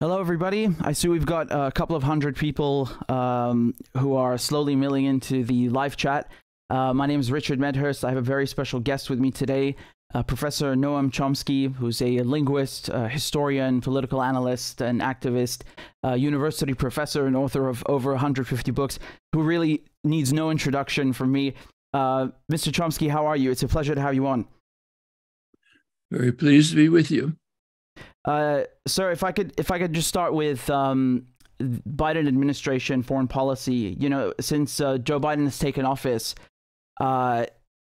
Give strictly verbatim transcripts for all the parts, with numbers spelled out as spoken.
Hello everybody, I see we've got a couple of hundred people um, who are slowly milling into the live chat. Uh, my name is Richard Medhurst. I have a very special guest with me today, uh, Professor Noam Chomsky, who's a linguist, uh, historian, political analyst, and activist, uh, university professor and author of over one hundred fifty books, who really needs no introduction from me. Uh, Mister Chomsky, how are you? It's a pleasure to have you on. Very pleased to be with you. Uh, sir, if I could, if I could just start with um, Biden administration foreign policy. You know, since uh, Joe Biden has taken office, uh,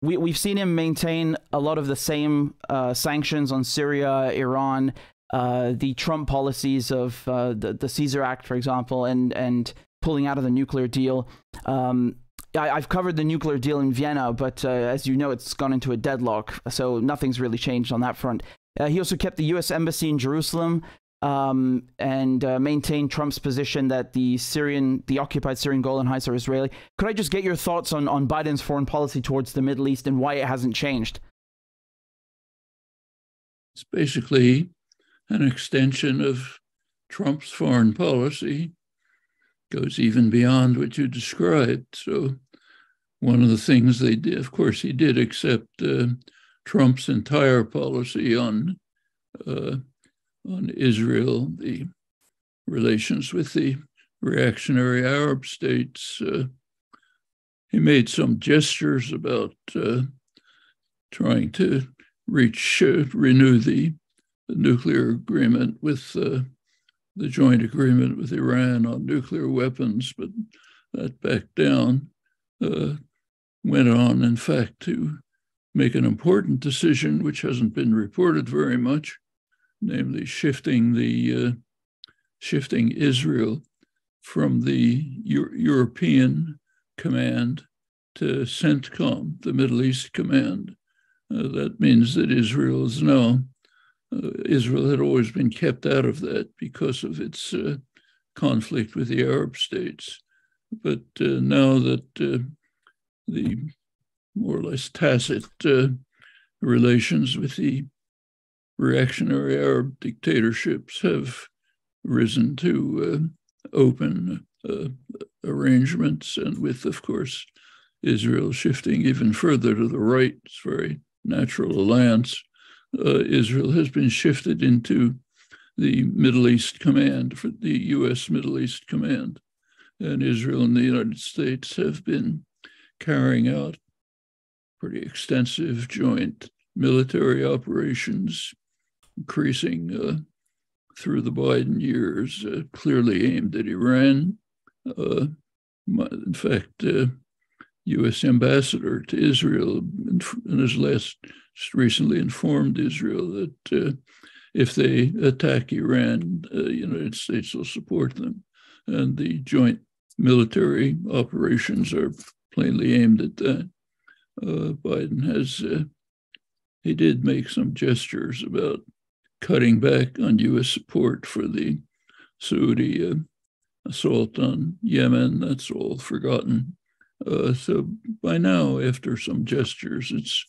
we we've seen him maintain a lot of the same uh, sanctions on Syria, Iran, uh, the Trump policies of uh, the the Caesar Act, for example, and and pulling out of the nuclear deal. Um, I, I've covered the nuclear deal in Vienna, but uh, as you know, it's gone into a deadlock, so nothing's really changed on that front. Uh, he also kept the U S embassy in Jerusalem um, and uh, maintained Trump's position that the Syrian, the occupied Syrian Golan Heights are Israeli. Could I just get your thoughts on, on Biden's foreign policy towards the Middle East and why it hasn't changed? It's basically an extension of Trump's foreign policy. It goes even beyond what you described. So one of the things they did, of course, he did accept uh, Trump's entire policy on uh, on Israel, the relations with the reactionary Arab states. Uh, he made some gestures about uh, trying to reach uh, renew the, the nuclear agreement with uh, the joint agreement with Iran on nuclear weapons, but that backed down. Uh, went on, in fact, to make an important decision, which hasn't been reported very much, namely shifting the uh, shifting Israel from the Euro European command to CENTCOM, the Middle East command. Uh, that means that Israel is now uh, Israel had always been kept out of that because of its uh, conflict with the Arab states, but uh, now that uh, the more or less tacit uh, relations with the reactionary Arab dictatorships have risen to uh, open uh, arrangements, and with, of course, Israel shifting even further to the right, it's a very natural alliance. Uh, Israel has been shifted into the Middle East Command, for the U S Middle East Command, and Israel and the United States have been carrying out pretty extensive joint military operations, increasing uh, through the Biden years, uh, clearly aimed at Iran. Uh, in fact, uh, U S ambassador to Israel in his last recently informed Israel that uh, if they attack Iran, the uh, United States will support them. And the joint military operations are plainly aimed at that. Uh, Biden has, uh, he did make some gestures about cutting back on U S support for the Saudi uh, assault on Yemen. That's all forgotten. Uh, so by now, after some gestures, it's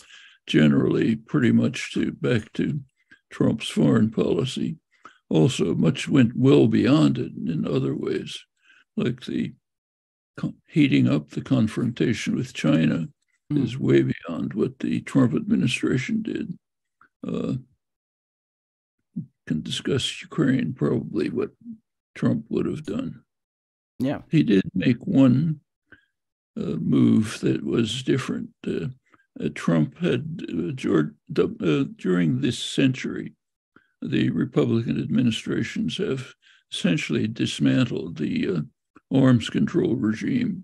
generally pretty much to back to Trump's foreign policy. Also, much went well beyond it in other ways, like the heating up the confrontation with China. mm. is way beyond what the Trump administration did. Uh, can discuss Ukraine, probably what Trump would have done. Yeah, he did make one uh, move that was different. Uh, uh, Trump had uh, George, uh, during this century, the Republican administrations have essentially dismantled the uh, arms control regime,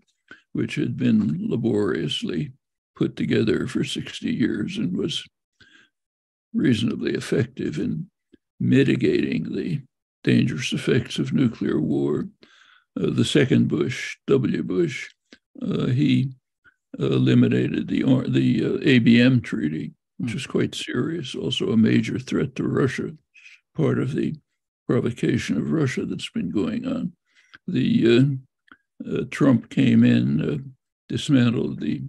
which had been laboriously put together for sixty years and was reasonably effective in mitigating the dangerous effects of nuclear war. Uh, the second Bush, W. Bush, uh, he uh, eliminated the, the uh, A B M treaty, which was quite serious, also a major threat to Russia, part of the provocation of Russia that's been going on. The uh, uh, Trump came in, uh, dismantled the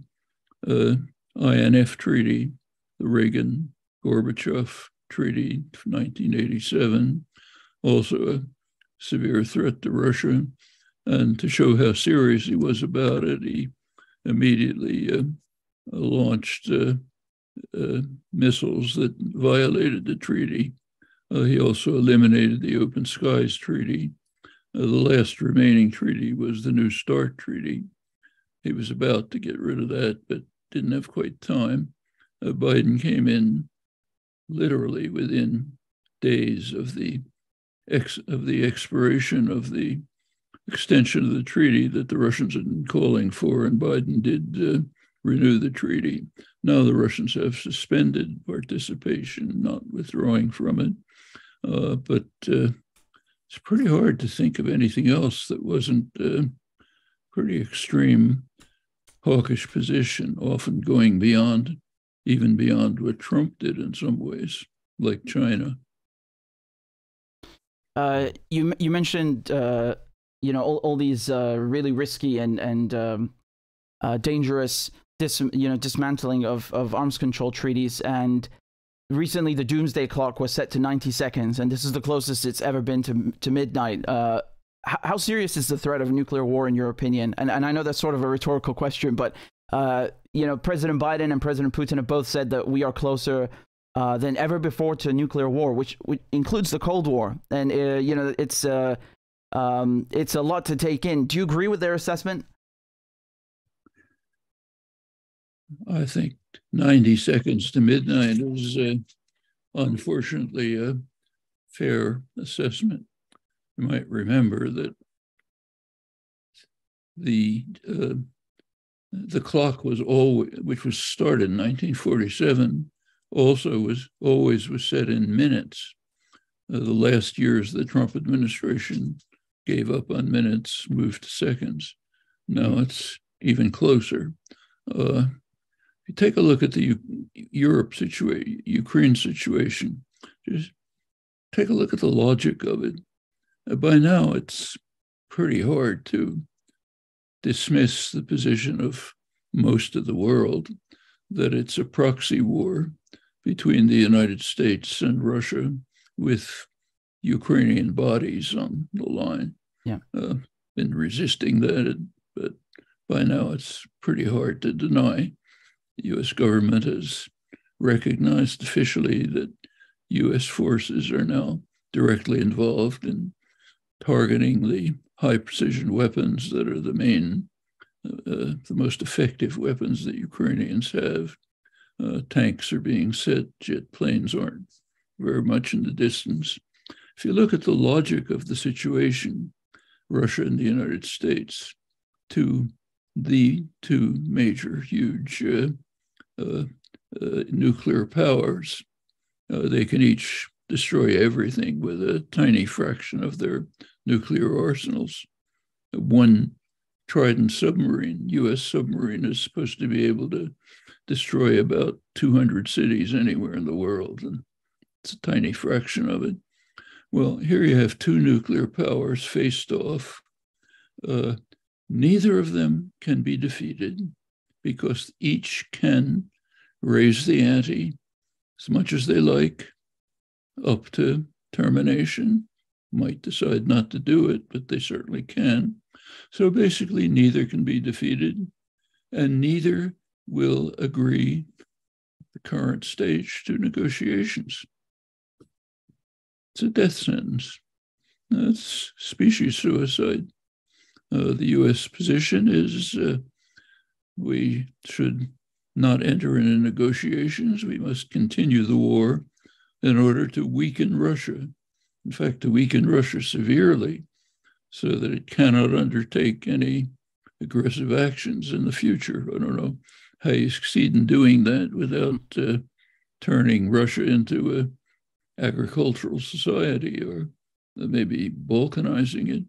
uh, I N F treaty, the Reagan-Gorbachev treaty of nineteen eighty-seven, also a severe threat to Russia. And to show how serious he was about it, he immediately uh, launched uh, uh, missiles that violated the treaty. Uh, he also eliminated the Open Skies Treaty. Uh, the last remaining treaty was the New START Treaty. He was about to get rid of that, but didn't have quite time. Uh, Biden came in literally within days of the ex of the expiration of the extension of the treaty that the Russians had been calling for, and Biden did uh, renew the treaty. Now the Russians have suspended participation, not withdrawing from it. Uh, but uh, it's pretty hard to think of anything else that wasn't a pretty extreme hawkish position, often going beyond, even beyond what Trump did in some ways, like China. Uh, you you mentioned uh, you know all, all these uh, really risky and and um, uh, dangerous dis you know dismantling of of arms control treaties, and recently the doomsday clock was set to ninety seconds, and this is the closest it's ever been to to midnight. Uh, how, how serious is the threat of nuclear war in your opinion? And and I know that's sort of a rhetorical question, but uh, you know President Biden and President Putin have both said that we are closer Uh, than ever before to nuclear war, which, which includes the Cold War, and uh, you know it's uh, um, it's a lot to take in. Do you agree with their assessment? I think ninety seconds to midnight is uh, unfortunately a fair assessment. You might remember that the uh, the clock was always, which was started in nineteen forty-seven. Also was always was set in minutes. Uh, the last years the Trump administration gave up on minutes, moved to seconds. Now it's even closer. Uh, if you take a look at the U Europe situation, Ukraine situation, just take a look at the logic of it. Uh, by now it's pretty hard to dismiss the position of most of the world that it's a proxy war between the United States and Russia, with Ukrainian bodies on the line. Yeah, uh, been resisting that, but by now it's pretty hard to deny. The U S government has recognized officially that U S forces are now directly involved in targeting the high-precision weapons that are the main, uh, the most effective weapons that Ukrainians have. Uh, tanks are being set, jet planes aren't very much in the distance. If you look at the logic of the situation, Russia and the United States, two, the two major, huge uh, uh, uh, nuclear powers, uh, they can each destroy everything with a tiny fraction of their nuclear arsenals. One Trident submarine, U S submarine, is supposed to be able to destroy about two hundred cities anywhere in the world, and it's a tiny fraction of it. Well, here you have two nuclear powers faced off. Uh, neither of them can be defeated because each can raise the ante as much as they like up to termination. Might decide not to do it, but they certainly can. So basically, neither can be defeated, and neither will agree at the current stage to negotiations. It's a death sentence. That's species suicide. Uh, the U S position is uh, we should not enter into negotiations. We must continue the war in order to weaken Russia. In fact, to weaken Russia severely so that it cannot undertake any aggressive actions in the future. I don't know how you succeed in doing that without uh, turning Russia into an agricultural society or maybe balkanizing it.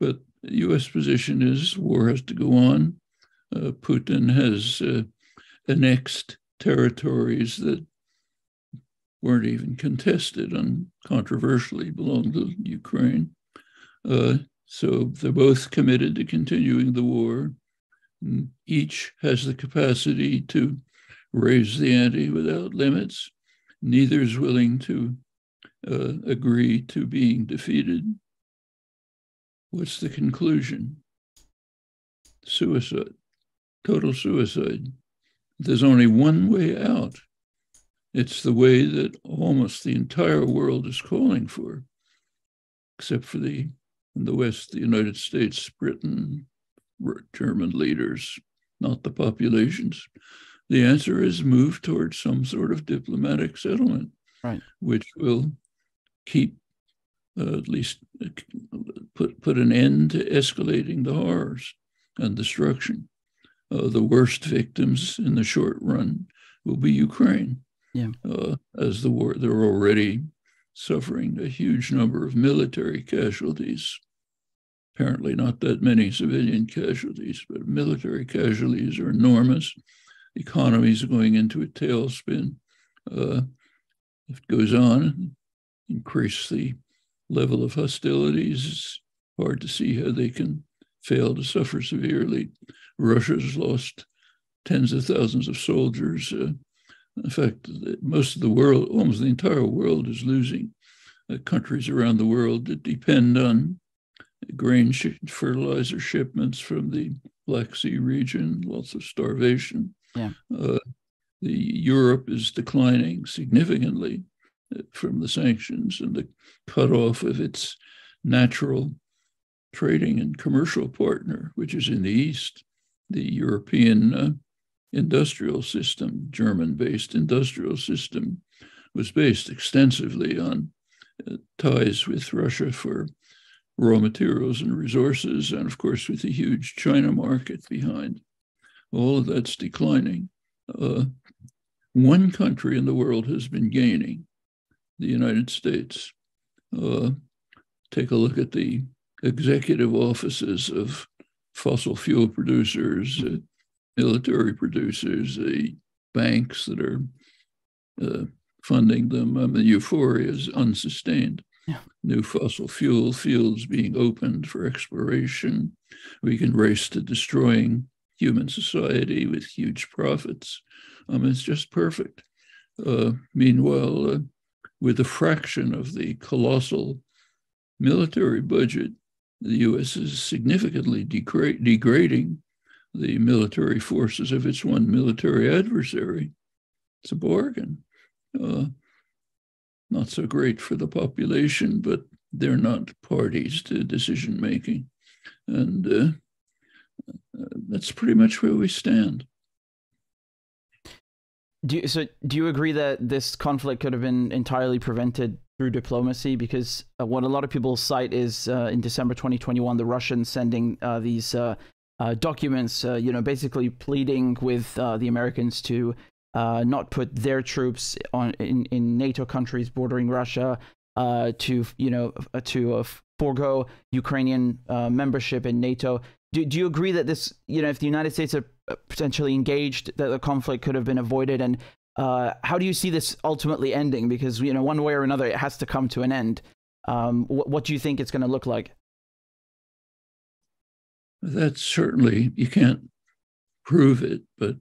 But the U S position is war has to go on. Uh, Putin has uh, annexed territories that weren't even contested and controversially belonged to Ukraine. Uh, so they're both committed to continuing the war. And each has the capacity to raise the ante without limits. Neither is willing to uh, agree to being defeated. What's the conclusion? Suicide, total suicide. There's only one way out. It's the way that almost the entire world is calling for, except for the, in the West, the United States, Britain, German leaders, not the populations. The answer is move towards some sort of diplomatic settlement, right, which will keep, uh, at least uh, put, put an end to escalating the horrors and destruction. Uh, the worst victims in the short run will be Ukraine. Yeah. Uh, as the war, they're already suffering a huge number of military casualties, apparently not that many civilian casualties, but military casualties are enormous. Economies are going into a tailspin. Uh, if it goes on, increase the level of hostilities, it's hard to see how they can fail to suffer severely. Russia's lost tens of thousands of soldiers. Uh, In fact, most of the world, almost the entire world is losing. Uh, countries around the world that depend on grain, sh- fertilizer shipments from the Black Sea region, lots of starvation. Yeah. Uh, the Europe is declining significantly from the sanctions and the cutoff of its natural trading and commercial partner, which is in the East, the European uh, industrial system, German-based industrial system, was based extensively on uh, ties with Russia for raw materials and resources, and of course with a huge China market behind. All of that's declining. Uh, one country in the world has been gaining, the United States. Uh, take a look at the executive offices of fossil fuel producers, uh, military producers, the banks that are uh, funding them. I mean, euphoria is unsustained. Yeah. New fossil fuel fields being opened for exploration. We can race to destroying human society with huge profits. I mean, it's just perfect. Uh, meanwhile, uh, with a fraction of the colossal military budget, the U S is significantly degra- degrading the military forces of its one military adversary. It's a bargain. Uh, not so great for the population, but they're not parties to decision-making. And uh, that's pretty much where we stand. Do you, so do you agree that this conflict could have been entirely prevented through diplomacy? Because uh, what a lot of people cite is uh, in December twenty twenty-one, the Russians sending uh, these uh, Uh, documents, uh, you know, basically pleading with uh, the Americans to uh, not put their troops on in, in NATO countries bordering Russia, uh, to, you know, uh, to uh, forego Ukrainian uh, membership in NATO. Do, do you agree that this, you know, if the United States are potentially engaged, that the conflict could have been avoided? And uh, how do you see this ultimately ending? Because, you know, one way or another, it has to come to an end. Um, wh- what do you think it's going to look like? That's certainly, you can't prove it, but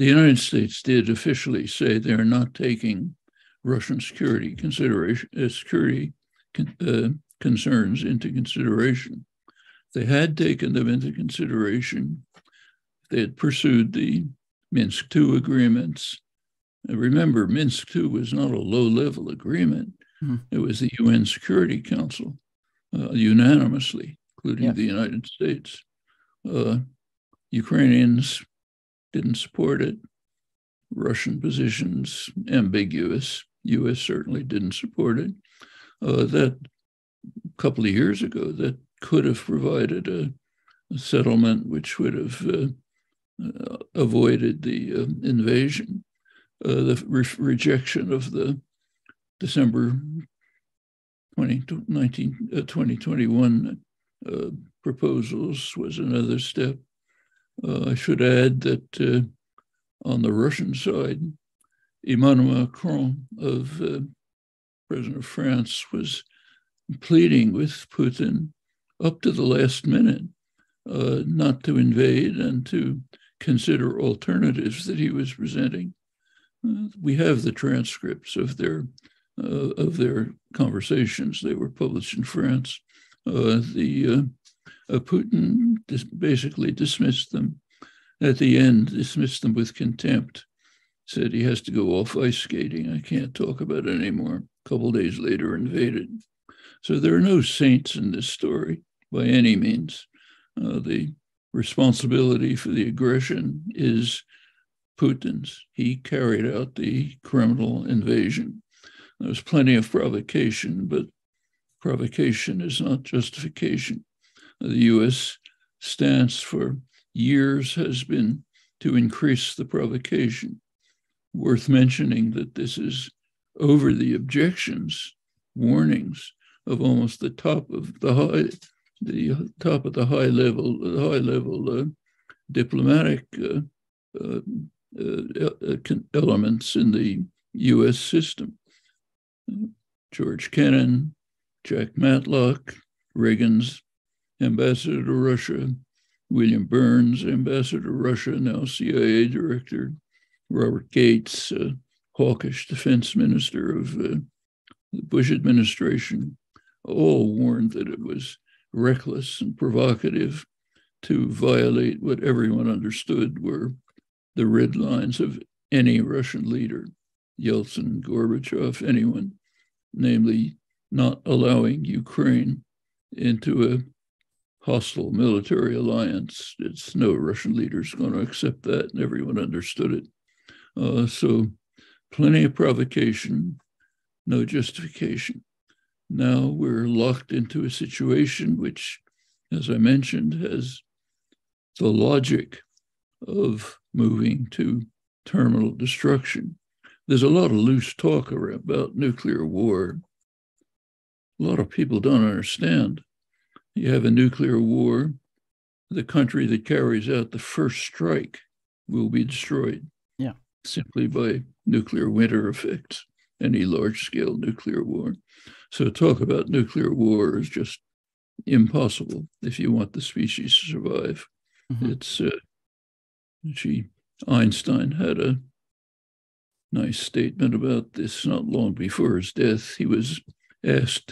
the United States did officially say they're not taking Russian security consideration, uh, security con- uh, concerns into consideration. They had taken them into consideration. They had pursued the Minsk two agreements. Remember, Minsk two was not a low-level agreement. Mm-hmm. It was the U N Security Council, uh, unanimously, including yeah. the United States. Uh, Ukrainians didn't support it. Russian positions, ambiguous. U S certainly didn't support it. Uh, that, a couple of years ago, that could have provided a, a settlement which would have uh, uh, avoided the uh, invasion. Uh, the re rejection of the December twenty nineteen, uh, twenty twenty-one uh, proposals was another step. Uh, I should add that uh, on the Russian side, Emmanuel Macron, of uh, President of France, was pleading with Putin up to the last minute uh, not to invade and to consider alternatives that he was presenting. Uh, we have the transcripts of their uh, of their conversations. They were published in France. Uh, the uh, uh, Putin dis basically dismissed them. At the end, dismissed them with contempt. Said he has to go off ice skating. I can't talk about it anymore. A couple of days later, invaded. So there are no saints in this story by any means. Uh, the responsibility for the aggression is Putin's. He carried out the criminal invasion. There was plenty of provocation, but provocation is not justification. The U S stance for years has been to increase the provocation. Worth mentioning that this is over the objections, warnings of almost the top of the high, the top of the high level, the high level uh, diplomatic uh, uh, Uh, elements in the U S system. George Kennan, Jack Matlock, Reagan's ambassador to Russia, William Burns, ambassador to Russia, now C I A director, Robert Gates, uh, hawkish defense minister of uh, the Bush administration, all warned that it was reckless and provocative to violate what everyone understood were the red lines of any Russian leader, Yeltsin, Gorbachev, anyone, namely not allowing Ukraine into a hostile military alliance. It's no Russian leader's going to accept that, and everyone understood it. Uh, so plenty of provocation, no justification. Now we're locked into a situation which, as I mentioned, has the logic of moving to terminal destruction. There's a lot of loose talk about nuclear war. A lot of people don't understand. You have a nuclear war, the country that carries out the first strike will be destroyed yeah. simply by nuclear winter effects, any large-scale nuclear war. So talk about nuclear war is just impossible if you want the species to survive. Mm-hmm. It's... Uh, She, Einstein had a nice statement about this not long before his death. He was asked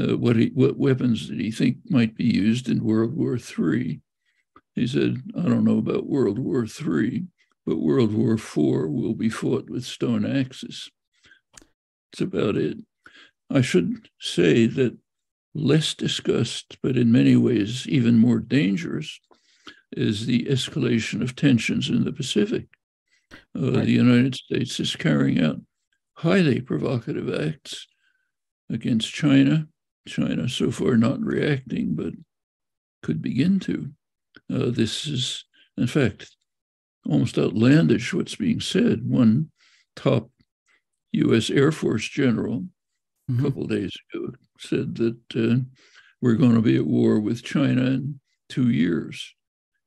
uh, what, he, what weapons did he think might be used in World War Three. He said, I don't know about World War Three, but World War Four will be fought with stone axes. That's about it. I should say that less discussed, but in many ways even more dangerous, is the escalation of tensions in the Pacific. Uh, right. The United States is carrying out highly provocative acts against China. China so far not reacting, but could begin to. Uh, this is, in fact, almost outlandish what's being said. One top U S Air Force general mm-hmm. a couple of days ago said that uh, we're going to be at war with China in two years.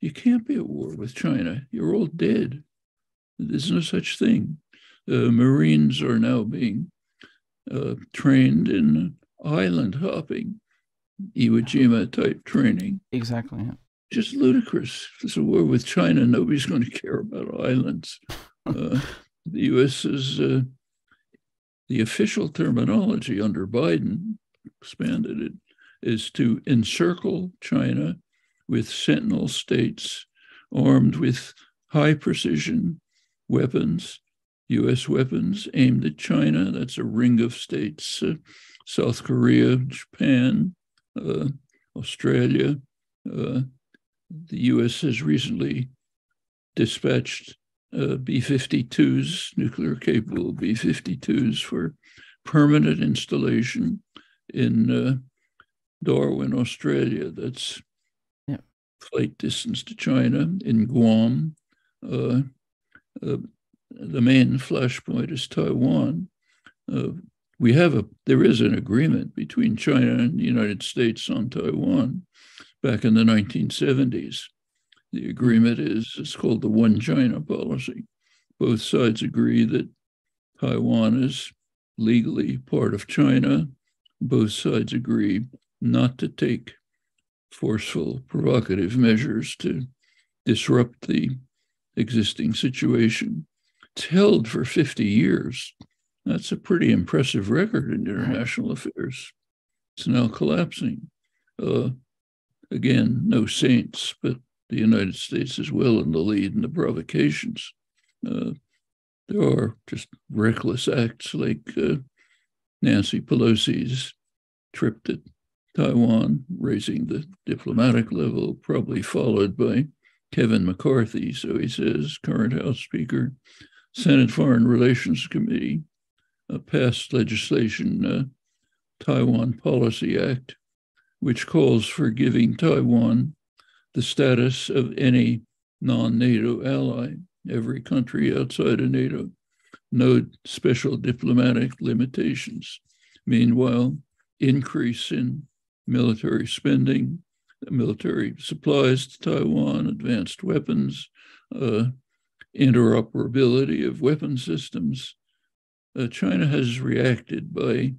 You can't be at war with China. You're all dead. There's no such thing. Uh, Marines are now being uh, trained in island hopping, Iwo Jima type training. Exactly. Yeah. Just ludicrous. If there's a war with China, nobody's going to care about islands. Uh, the U S is, uh, the official terminology under Biden, expanded it, is to encircle China with sentinel states armed with high precision weapons, U S weapons aimed at China. That's a ring of states, uh, South Korea, Japan, uh, Australia. Uh, the U S has recently dispatched uh, B fifty-twos, nuclear-capable B fifty-twos for permanent installation in uh, Darwin, Australia. That's yeah. flight distance to China. In Guam. Uh, uh, the main flashpoint is Taiwan. Uh, we have a, there is an agreement between China and the United States on Taiwan back in the nineteen seventies. The agreement is, it's called the One China policy. Both sides agree that Taiwan is legally part of China. Both sides agree not to take forceful, provocative measures to disrupt the existing situation. It's held for fifty years. That's a pretty impressive record in international affairs. It's now collapsing. Uh, again, no saints, but the United States is well in the lead in the provocations. Uh, there are just reckless acts like uh, Nancy Pelosi's trip to Taiwan, raising the diplomatic level, probably followed by Kevin McCarthy, so he says, current House Speaker, Senate Foreign Relations Committee uh, passed legislation, uh, Taiwan Policy Act, which calls for giving Taiwan the status of any non-NATO ally. Every country outside of NATO, no special diplomatic limitations. Meanwhile, increase in military spending, military supplies to Taiwan, advanced weapons, uh, interoperability of weapon systems. Uh, China has reacted by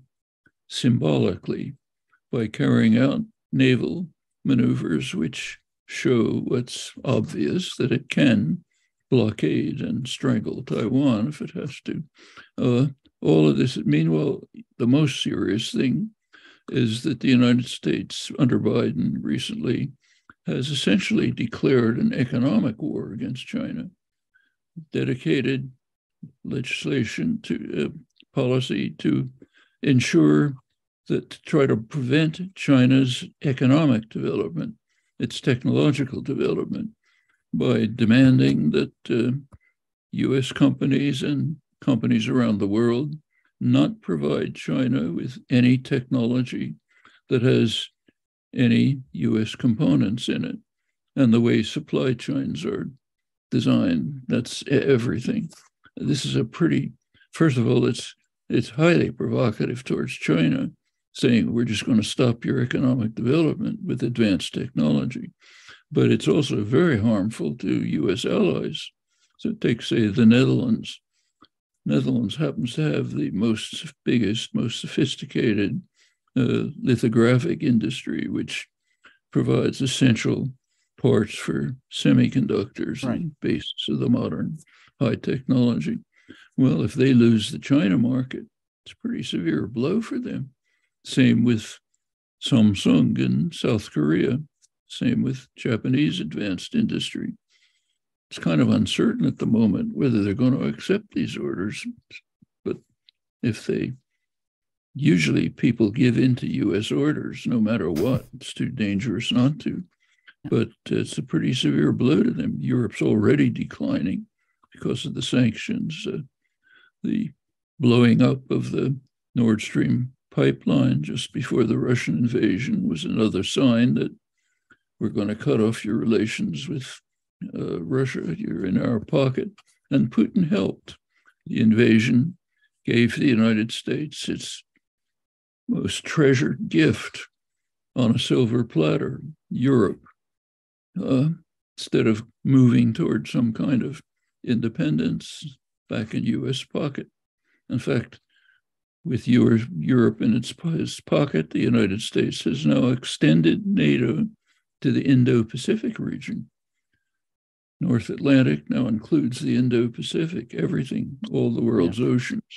symbolically by carrying out naval maneuvers which show what's obvious, that it can blockade and strangle Taiwan if it has to. Uh, all of this, meanwhile, the most serious thing is that the United States under Biden recently has essentially declared an economic war against China, dedicated legislation to uh, policy to ensure that to try to prevent China's economic development, its technological development, by demanding that uh, U S companies and companies around the world not provide China with any technology that has any U S components in it. And the way supply chains are designed, that's everything. This is a pretty, first of all, it's it's highly provocative towards China, saying we're just going to stop your economic development with advanced technology. But it's also very harmful to U S allies. So take, say, the Netherlands. Netherlands happens to have the most biggest, most sophisticated uh, lithographic industry, which provides essential parts for semiconductors, right, and basis of the modern high technology. Well, if they lose the China market, it's a pretty severe blow for them. Same with Samsung in South Korea, same with Japanese advanced industry. It's kind of uncertain at the moment whether they're going to accept these orders, but if they, usually people give in to U S orders no matter what, it's too dangerous not to, but it's a pretty severe blow to them. Europe's already declining because of the sanctions, uh, the blowing up of the Nord Stream pipeline just before the Russian invasion was another sign that we're going to cut off your relations with Uh, Russia, you're in our pocket. And Putin helped. The invasion gave the United States its most treasured gift on a silver platter, Europe. Uh, instead of moving toward some kind of independence, back in U S pocket. In fact, with Europe in its, its pocket, the United States has now extended NATO to the Indo-Pacific region. North Atlantic now includes the Indo-Pacific, everything, all the world's yeah. oceans.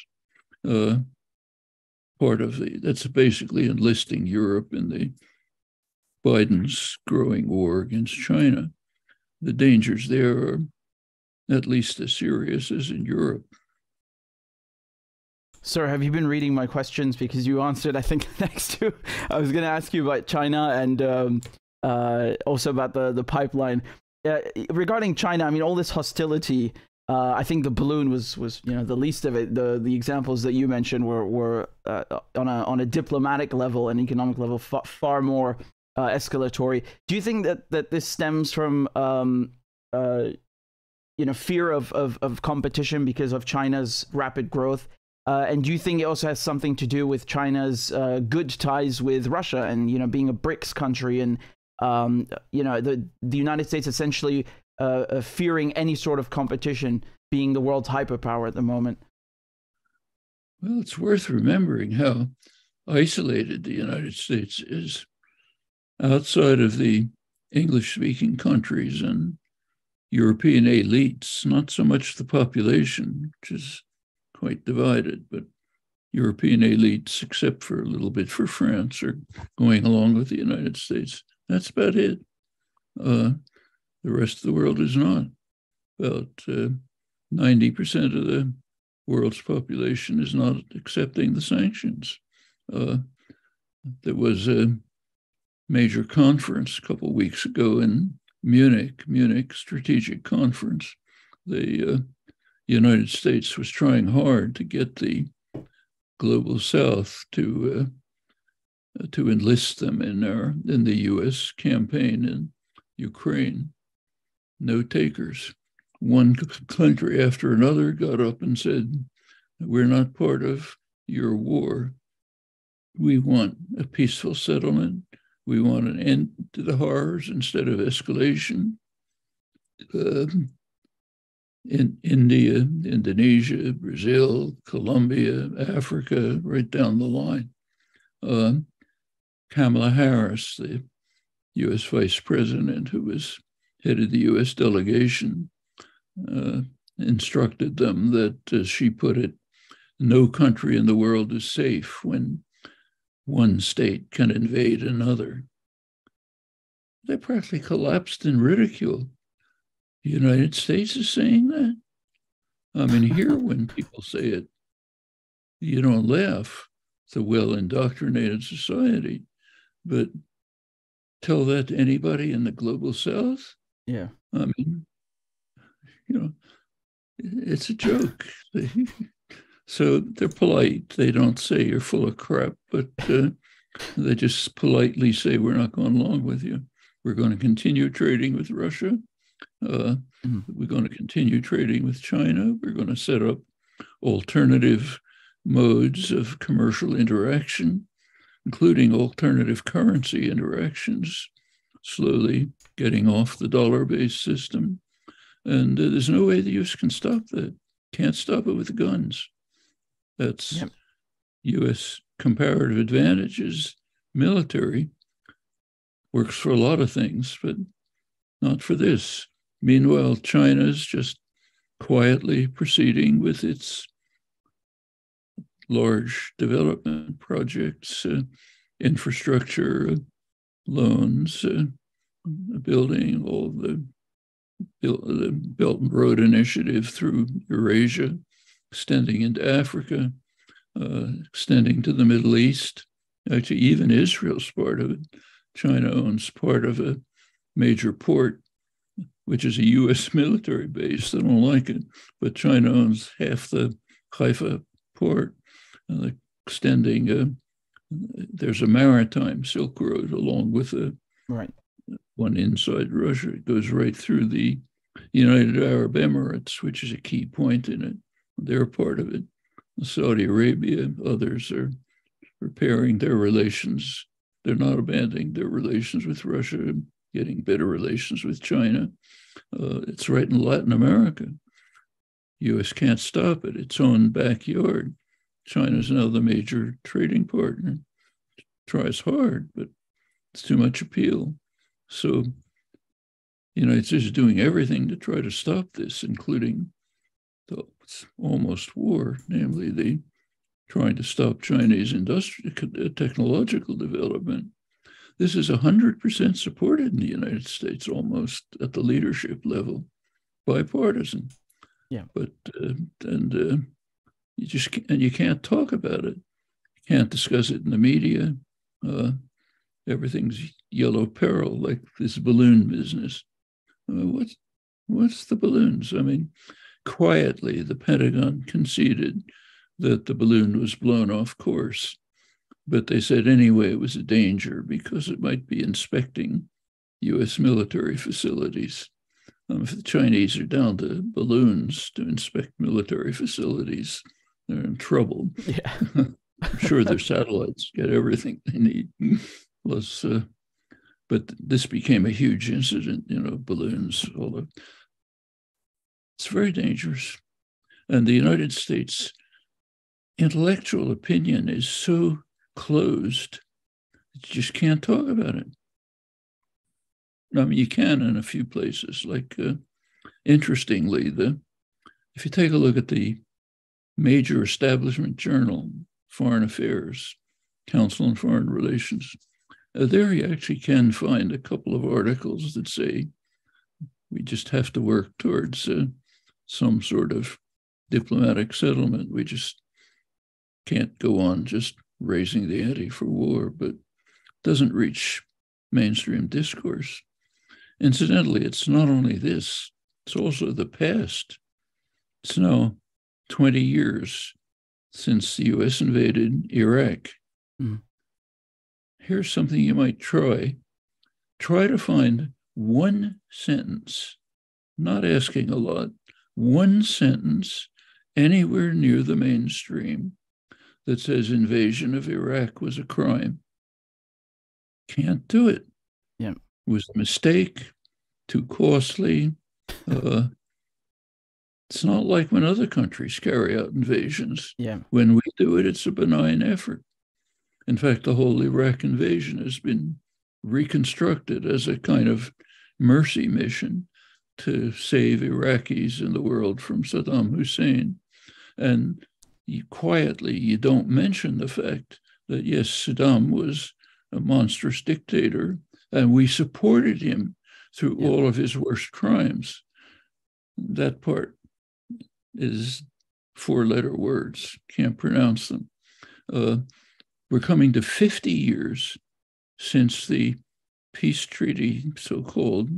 Uh, part of the, that's basically enlisting Europe in the Biden's growing war against China. The dangers there are at least as serious as in Europe. Sir, have you been reading my questions? Because you answered, I think, next to, I was going to ask you about China and um, uh, also about the, the pipeline. Uh, regarding China, I mean, all this hostility, uh, I think the balloon was, was, you know, the least of it. The the examples that you mentioned were, were uh, on, a, on a diplomatic level and economic level far, far more uh, escalatory. Do you think that, that this stems from... Um, uh, you know, fear of, of, of competition because of China's rapid growth? Uh, and do you think it also has something to do with China's uh, good ties with Russia and, you know, being a BRICS country and, um, you know, the, the United States essentially uh, uh, fearing any sort of competition, being the world's hyperpower at the moment? Well, it's worth remembering how isolated the United States is outside of the English-speaking countries and European elites, not so much the population, which is quite divided, but European elites, except for a little bit for France, are going along with the United States. That's about it. Uh, the rest of the world is not. About uh, ninety percent of the world's population is not accepting the sanctions. Uh, there was a major conference a couple of weeks ago in Munich, Munich Strategic Conference. The uh, United States was trying hard to get the Global South to uh, to enlist them in our in the U S campaign in Ukraine. No takers. One country after another got up and said, "We're not part of your war. We want a peaceful settlement. We want an end to the horrors instead of escalation." Uh, in India, Indonesia, Brazil, Colombia, Africa, right down the line. Uh, Kamala Harris, the U S vice president who was head of the U S delegation, uh, instructed them that, as she put it, no country in the world is safe when one state can invade another. They practically collapsed in ridicule. The United States is saying that? I mean, here when people say it, you don't laugh. It's a well-indoctrinated society. But tell that to anybody in the Global South? Yeah. I mean, you know, it's a joke. So they're polite. They don't say you're full of crap, but uh, they just politely say, we're not going along with you. We're going to continue trading with Russia. Uh, mm. We're going to continue trading with China. We're going to set up alternative modes of commercial interaction, including alternative currency interactions, slowly getting off the dollar-based system. And uh, there's no way the U S can stop that. Can't stop it with the guns. That's yep. U S comparative advantage is military. Works for a lot of things, but not for this. Meanwhile, China's just quietly proceeding with its large development projects, uh, infrastructure, uh, loans, uh, building all the, the Belt and Road Initiative through Eurasia, extending into Africa, uh, extending to the Middle East. Actually, even Israel's part of it. China owns part of a major port, which is a U S military base. They don't like it, but China owns half the Haifa port. And they're extending, a, there's a maritime Silk Road along with a right. one inside Russia. It goes right through the United Arab Emirates, which is a key point in it. They're part of it. Saudi Arabia, others are repairing their relations. They're not abandoning their relations with Russia, getting better relations with China. Uh, it's right in Latin America. U S can't stop it. Its own backyard. China's now the major trading partner. It tries hard, but it's too much appeal. So, you know, it's just doing everything to try to stop this, including the almost war, namely the trying to stop Chinese industrial technological development. This is one hundred percent supported in the United States, almost at the leadership level. bipartisan. Yeah. But uh, and uh, you just and you can't talk about it. You can't discuss it in the media. Uh, everything's yellow peril, like this balloon business. I mean, what's what's the balloons? I mean, quietly, the Pentagon conceded that the balloon was blown off course, but they said anyway it was a danger because it might be inspecting U S military facilities. Um, if the Chinese are down to balloons to inspect military facilities, they're in trouble. Yeah. I'm sure their satellites get everything they need. Plus, uh, but this became a huge incident, you know, balloons, all of it's very dangerous. And the United States intellectual opinion is so closed, you just can't talk about it. I mean, you can in a few places, like, uh, interestingly, the if you take a look at the major establishment journal, Foreign Affairs, Council on Foreign Relations, uh, there you actually can find a couple of articles that say we just have to work towards uh, some sort of diplomatic settlement. We just can't go on just raising the ante for war, but it doesn't reach mainstream discourse. Incidentally, it's not only this, it's also the past. It's now twenty years since the U S invaded Iraq. Mm. Here's something you might try. Try to find one sentence, not asking a lot, one sentence anywhere near the mainstream that says invasion of Iraq was a crime. Can't do it. Yeah. It was a mistake, too costly. Uh, it's not like when other countries carry out invasions. Yeah. When we do it, it's a benign effort. In fact, the whole Iraq invasion has been reconstructed as a kind of mercy mission to save Iraqis in the world from Saddam Hussein. And You quietly, you don't mention the fact that, yes, Saddam was a monstrous dictator, and we supported him through yeah. all of his worst crimes. That part is four-letter words. Can't pronounce them. Uh, we're coming to fifty years since the peace treaty, so-called,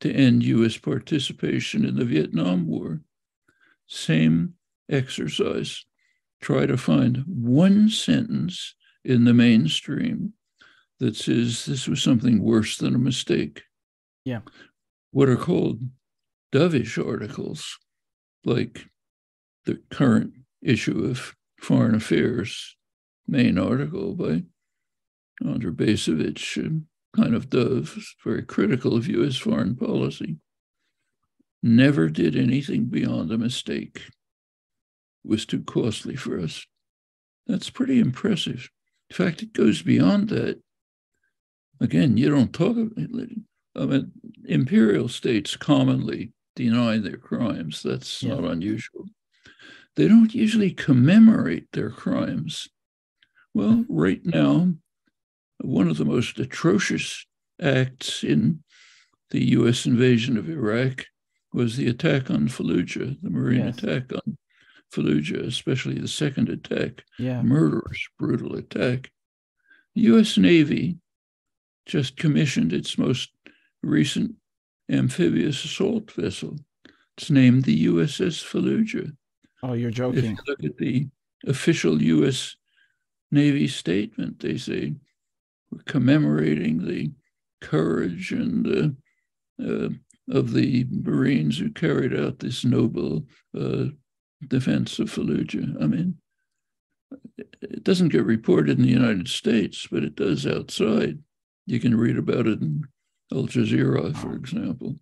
to end U S participation in the Vietnam War. Same exercise. Try to find one sentence in the mainstream that says this was something worse than a mistake. Yeah. What are called dovish articles, like the current issue of Foreign Affairs, main article by Andrzej Bacevich, kind of dove, very critical of U S foreign policy. Never did anything beyond a mistake. Was too costly for us. That's pretty impressive. In fact, it goes beyond that. Again, you don't talk about it. I mean, imperial states commonly deny their crimes. That's yeah. not unusual. They don't usually commemorate their crimes. Well, right now, one of the most atrocious acts in the U S invasion of Iraq was the attack on Fallujah, the Marine yes. attack on Fallujah, especially the second attack, yeah. murderous, brutal attack. The U S Navy just commissioned its most recent amphibious assault vessel. It's named the U S S Fallujah. Oh, you're joking. If you look at the official U S Navy statement, they say, we're commemorating the courage and uh, uh, of the Marines who carried out this noble uh defense of Fallujah. I mean, it doesn't get reported in the United States, but it does outside. You can read about it in Al Jazeera, for example.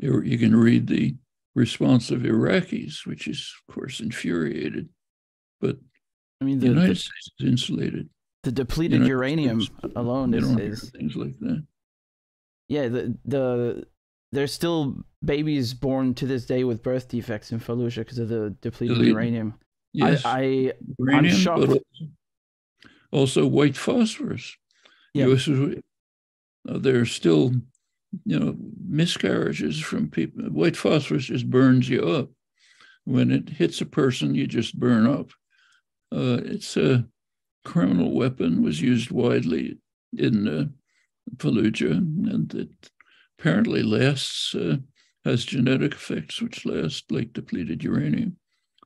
You can read the response of Iraqis, which is, of course, infuriated. But I mean, the, the United the, States is insulated. The depleted United uranium States, alone is, is things like that. Yeah, the the there's still babies born to this day with birth defects in Fallujah because of the depleted Delete. uranium. Yes. I, I, uranium, I'm shocked. Also, also white phosphorus. Yeah. U S, uh, there are still you know, miscarriages from people. White phosphorus just burns you up. When it hits a person, you just burn up. Uh, it's a criminal weapon, was used widely in uh, Fallujah, and it apparently lasts, uh, has genetic effects which last, like depleted uranium.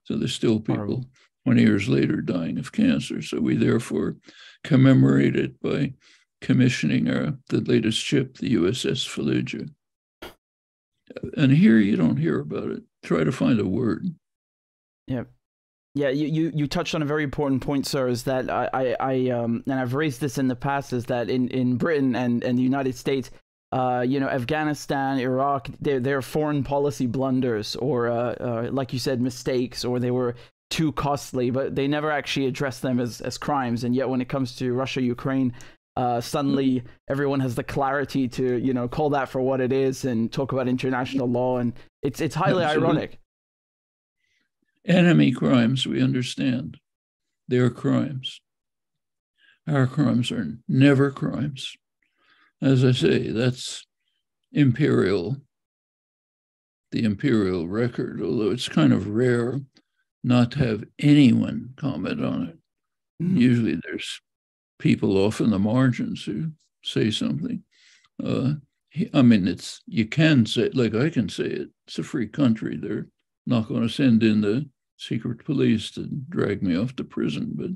So there's still people twenty years later dying of cancer. So we therefore commemorate it by commissioning our, the latest ship, the U S S Fallujah. And here you don't hear about it. Try to find a word. Yeah. Yeah, you, you, you touched on a very important point, sir, is that I, I, I um, and I've raised this in the past, is that in, in Britain and, and the United States, uh, you know, Afghanistan, Iraq, they're, they're foreign policy blunders or, uh, uh, like you said, mistakes, or they were too costly, but they never actually addressed them as, as crimes. And yet when it comes to Russia, Ukraine, uh, suddenly everyone has the clarity to, you know, call that for what it is and talk about international law. And it's, it's highly Absolutely. ironic. Enemy crimes, we understand. They are crimes. Our crimes are never crimes. As I say, that's imperial, the imperial record, although it's kind of rare not to have anyone comment on it. Mm. Usually there's people off in the margins who say something. Uh, I mean, it's you can say, like I can say it, it's a free country. They're not going to send in the secret police to drag me off to prison, but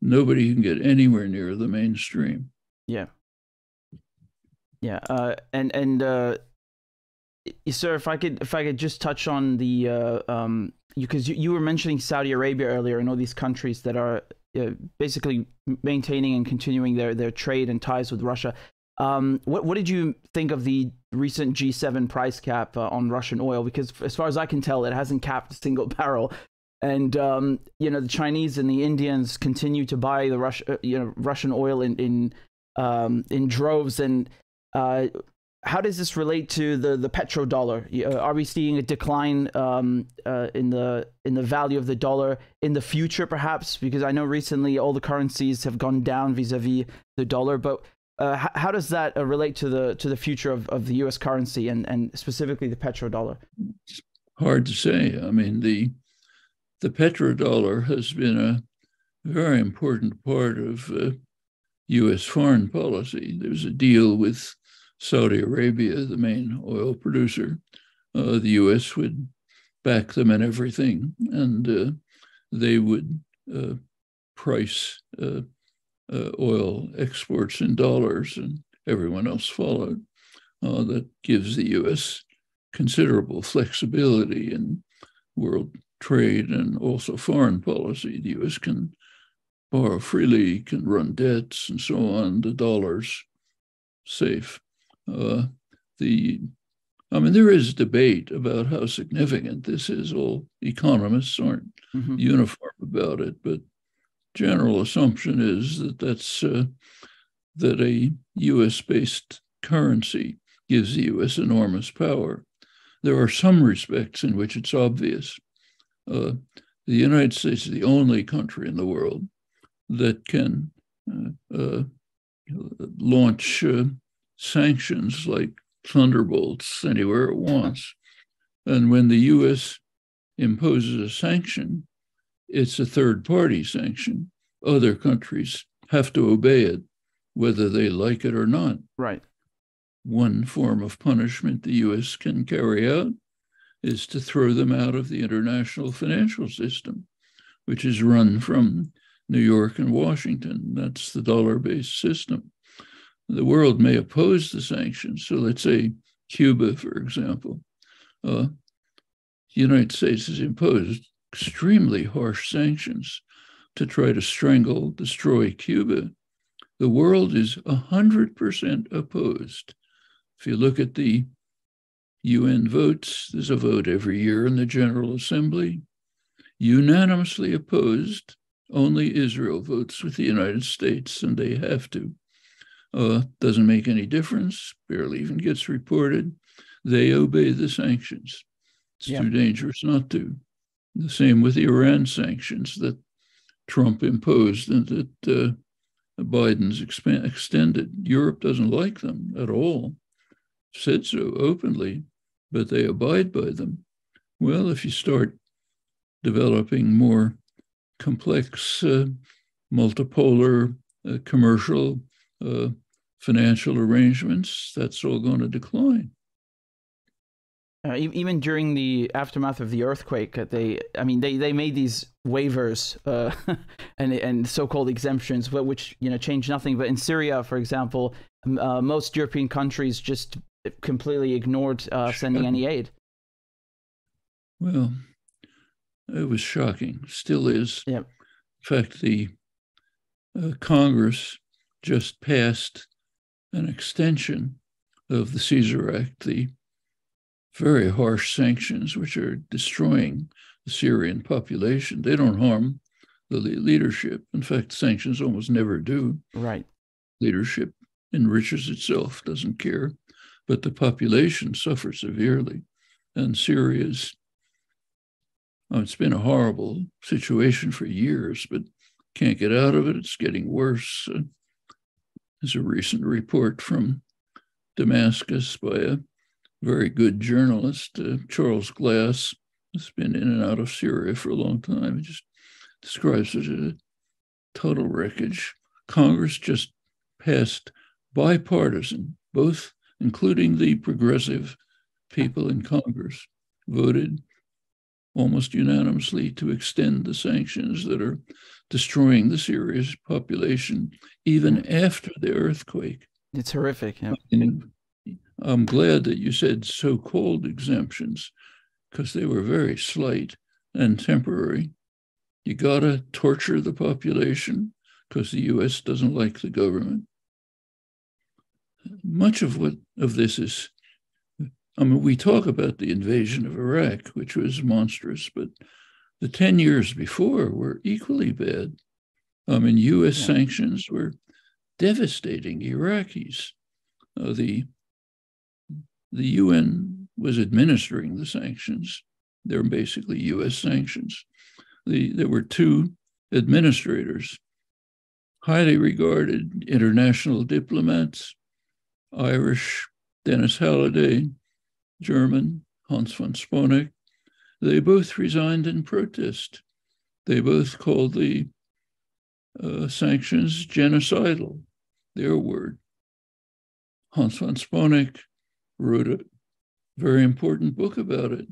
nobody can get anywhere near the mainstream. Yeah. Yeah. Uh, and, and, uh, sir, if I could, if I could just touch on the, uh, um, you, cause you, you were mentioning Saudi Arabia earlier and all these countries that are uh, basically maintaining and continuing their, their trade and ties with Russia. Um, what, what did you think of the recent G seven price cap uh, on Russian oil? Because as far as I can tell, it hasn't capped a single barrel. And, um, you know, the Chinese and the Indians continue to buy the Rush, uh, you know, Russian oil in, in, um, in droves. And uh, how does this relate to the, the petrodollar? Are we seeing a decline um, uh, in, the, in the value of the dollar in the future, perhaps? Because I know recently all the currencies have gone down vis-a-vis the dollar, but Uh, how, how does that uh, relate to the to the future of, of the U S currency and, and specifically the petrodollar? Hard to say. I mean, the the petrodollar has been a very important part of uh, U S foreign policy. There's a deal with Saudi Arabia, the main oil producer. Uh, the U S would back them in everything, and uh, they would uh, price uh, Uh, oil exports in dollars, and everyone else followed. Uh, that gives the U S considerable flexibility in world trade and also foreign policy. The U S can borrow freely, can run debts and so on. The dollar's safe. Uh, the, I mean, there is debate about how significant this is. All economists aren't mm-hmm. uniform about it, but general assumption is that that's uh, that a U S-based currency gives the U S enormous power. There are some respects in which it's obvious. Uh, the United States is the only country in the world that can uh, uh, launch uh, sanctions like thunderbolts anywhere it wants. And when the U S imposes a sanction, it's a third-party sanction. Other countries have to obey it, whether they like it or not. Right. One form of punishment the U S can carry out is to throw them out of the international financial system, which is run from New York and Washington. That's the dollar-based system. The world may oppose the sanctions. So let's say Cuba, for example. Uh, the United States has imposed extremely harsh sanctions to try to strangle, destroy Cuba. The world is one hundred percent opposed. If you look at the U N votes, there's a vote every year in the General Assembly, unanimously opposed. Only Israel votes with the United States, and they have to. Uh, doesn't make any difference, barely even gets reported. They obey the sanctions. It's yeah. too dangerous not to. The same with the Iran sanctions that Trump imposed and that uh, Biden's extended. Europe doesn't like them at all. said so openly, but they abide by them. Well, if you start developing more complex, uh, multipolar, uh, commercial, uh, financial arrangements, that's all going to decline. Uh, even during the aftermath of the earthquake, they, I mean, they, they made these waivers uh, and and so-called exemptions, which, you know, change nothing. But in Syria, for example, uh, most European countries just completely ignored uh, sending any aid. Well, it was shocking. Still is. Yeah. In fact, the uh, Congress just passed an extension of the Caesar Act, the very harsh sanctions which are destroying the Syrian population. They don't harm the leadership. In fact, sanctions almost never do. Right. Leadership enriches itself, doesn't care, but the population suffers severely. And Syria's, oh, it's been a horrible situation for years, but can't get out of it. It's getting worse. Uh, there's a recent report from Damascus by a very good journalist, uh, Charles Glass, who's been in and out of Syria for a long time. He just describes it as a total wreckage. Congress just passed bipartisan, both, including the progressive people in Congress, voted almost unanimously to extend the sanctions that are destroying the Syrian population, even after the earthquake. It's horrific. Yeah. And I'm glad that you said so-called exemptions, because they were very slight and temporary. You got to torture the population because the U S doesn't like the government. Much of what of this is, I mean, we talk about the invasion of Iraq, which was monstrous, but the ten years before were equally bad. I mean, U S yeah. sanctions were devastating Iraqis. Uh, the The U N was administering the sanctions. They're basically U S sanctions. The, there were two administrators, highly regarded international diplomats, Irish, Dennis Halliday, German, Hans von Sponeck. They both resigned in protest. They both called the uh, sanctions genocidal, their word. Hans von Sponeck wrote a very important book about it,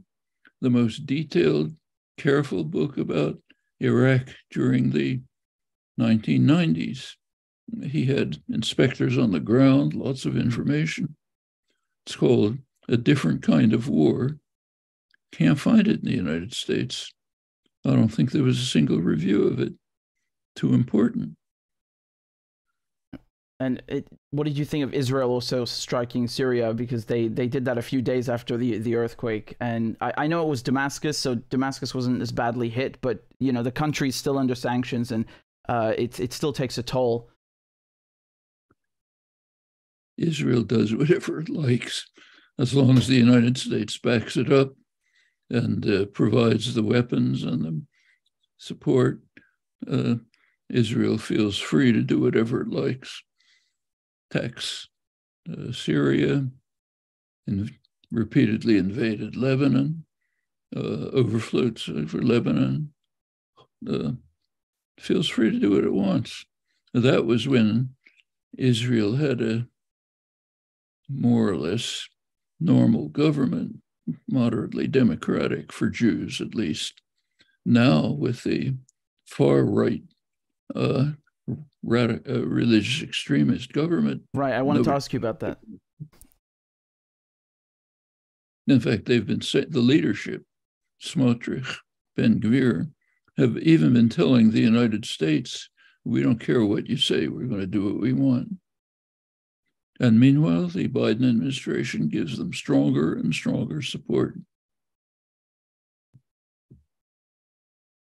the most detailed, careful book about Iraq during the nineteen nineties. He had inspectors on the ground, lots of information. It's called A Different Kind of War. Can't find it in the United States. I don't think there was a single review of it. Too important. And it, what did you think of Israel also striking Syria? Because they, they did that a few days after the, the earthquake. And I, I know it was Damascus, so Damascus wasn't as badly hit, but, you know, the country's still under sanctions and uh, it, it still takes a toll. Israel does whatever it likes, as long as the United States backs it up and uh, provides the weapons and the support. Uh, Israel feels free to do whatever it likes. Attacks uh, Syria, and repeatedly invaded Lebanon, uh, overfloats over Lebanon, uh, feels free to do what it wants. That was when Israel had a more or less normal government, moderately democratic for Jews at least. Now with the far-right uh, religious extremist government. Right, I wanted Nobody, to ask you about that. In fact, they've been saying, the leadership, Smotrich, Ben-Gvir, have even been telling the United States, we don't care what you say, we're going to do what we want. And meanwhile, the Biden administration gives them stronger and stronger support.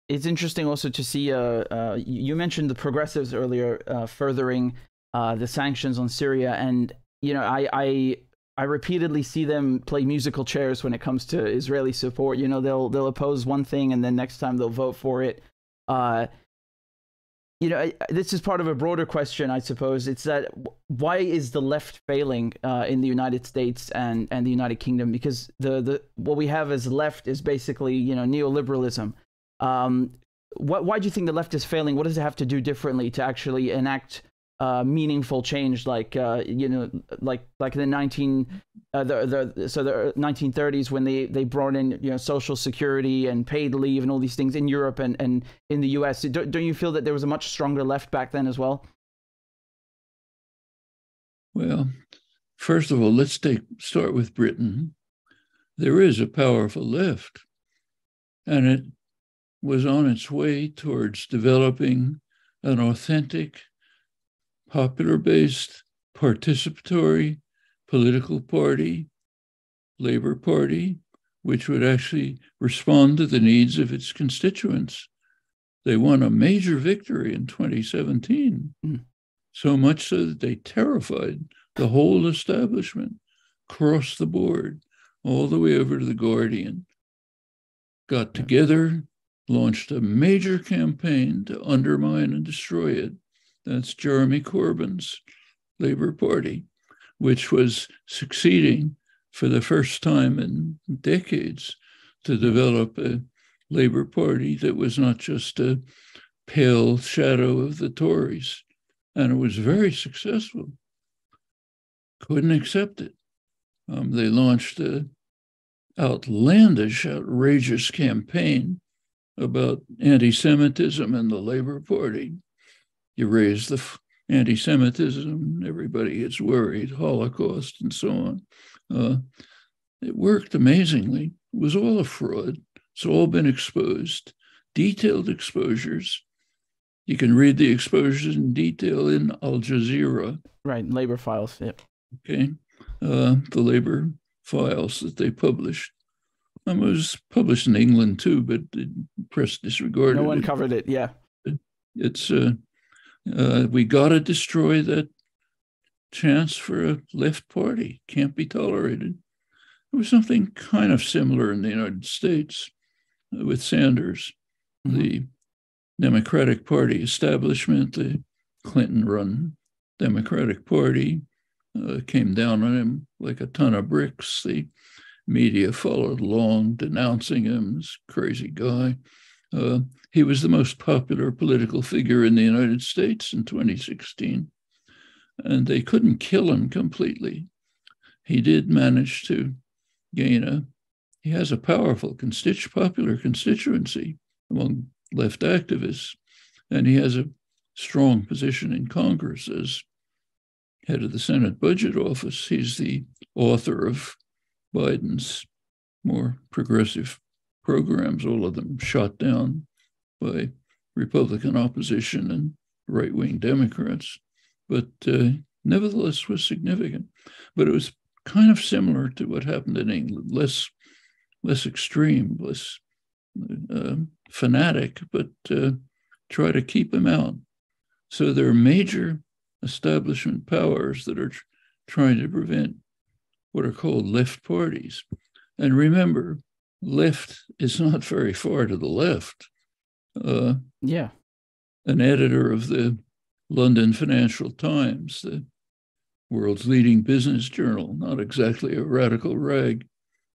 It's interesting also to see, uh, uh, you mentioned the progressives earlier, uh, furthering uh, the sanctions on Syria. And, you know, I, I I repeatedly see them play musical chairs when it comes to Israeli support. You know, they'll, they'll oppose one thing and then next time they'll vote for it. Uh, you know, I, this is part of a broader question, I suppose. It's that why is the left failing uh, in the United States and, and the United Kingdom? Because the, the what we have as left is basically, you know, neoliberalism. Um, what, why do you think the left is failing? What does it have to do differently to actually enact uh, meaningful change, like uh, you know, like like the nineteen uh, the, the so the nineteen thirties when they they brought in, you know, social security and paid leave and all these things in Europe and and in the U S. Don't, don't you feel that there was a much stronger left back then as well? Well, first of all, let's take start with Britain. There is a powerful left, and it was on its way towards developing an authentic, popular-based, participatory political party, Labour Party, which would actually respond to the needs of its constituents. They won a major victory in twenty seventeen, mm. so much so that they terrified the whole establishment, across the board, all the way over to the Guardian, got together, launched a major campaign to undermine and destroy it. That's Jeremy Corbyn's Labour Party, which was succeeding for the first time in decades to develop a Labour Party that was not just a pale shadow of the Tories. And it was very successful. Couldn't accept it. Um, they launched an outlandish, outrageous campaign about anti-Semitism in the Labour Party. You raise the anti-Semitism, everybody gets worried, Holocaust and so on. Uh, it worked amazingly. It was all a fraud. It's all been exposed, detailed exposures. You can read the exposures in detail in Al Jazeera. Right, Labour files, yep. Okay, uh, the Labour files that they published. It was published in England too, but the press disregarded it. No one it. covered it, yeah. It, it's, uh, uh, we got to destroy that chance for a left party. Can't be tolerated. There was something kind of similar in the United States uh, with Sanders, mm-hmm. the Democratic Party establishment, the Clinton-run Democratic Party uh, came down on him like a ton of bricks. The media followed along, denouncing him as a crazy guy. Uh, he was the most popular political figure in the United States in twenty sixteen, and they couldn't kill him completely. He did manage to gain a, he has a powerful constitu- popular constituency among left activists, and he has a strong position in Congress as head of the Senate Budget Office. He's the author of Biden's more progressive programs, all of them shot down by Republican opposition and right-wing Democrats, but uh, nevertheless was significant. But it was kind of similar to what happened in England, less, less extreme, less uh, fanatic, but uh, try to keep him out. So there are major establishment powers that are tr- trying to prevent what are called left parties. And remember, left is not very far to the left. Uh, yeah. An editor of the London Financial Times, the world's leading business journal, not exactly a radical rag,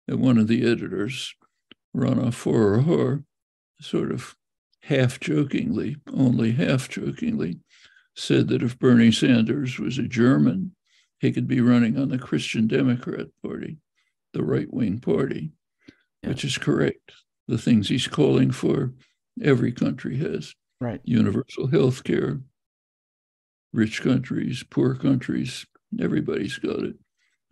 and one of the editors, Rana Farrokhar, sort of half-jokingly, only half-jokingly, said that if Bernie Sanders was a German, he could be running on the Christian Democrat Party, the right-wing party, yeah. which is correct. The things he's calling for, every country has. Right. Universal health care, rich countries, poor countries, everybody's got it.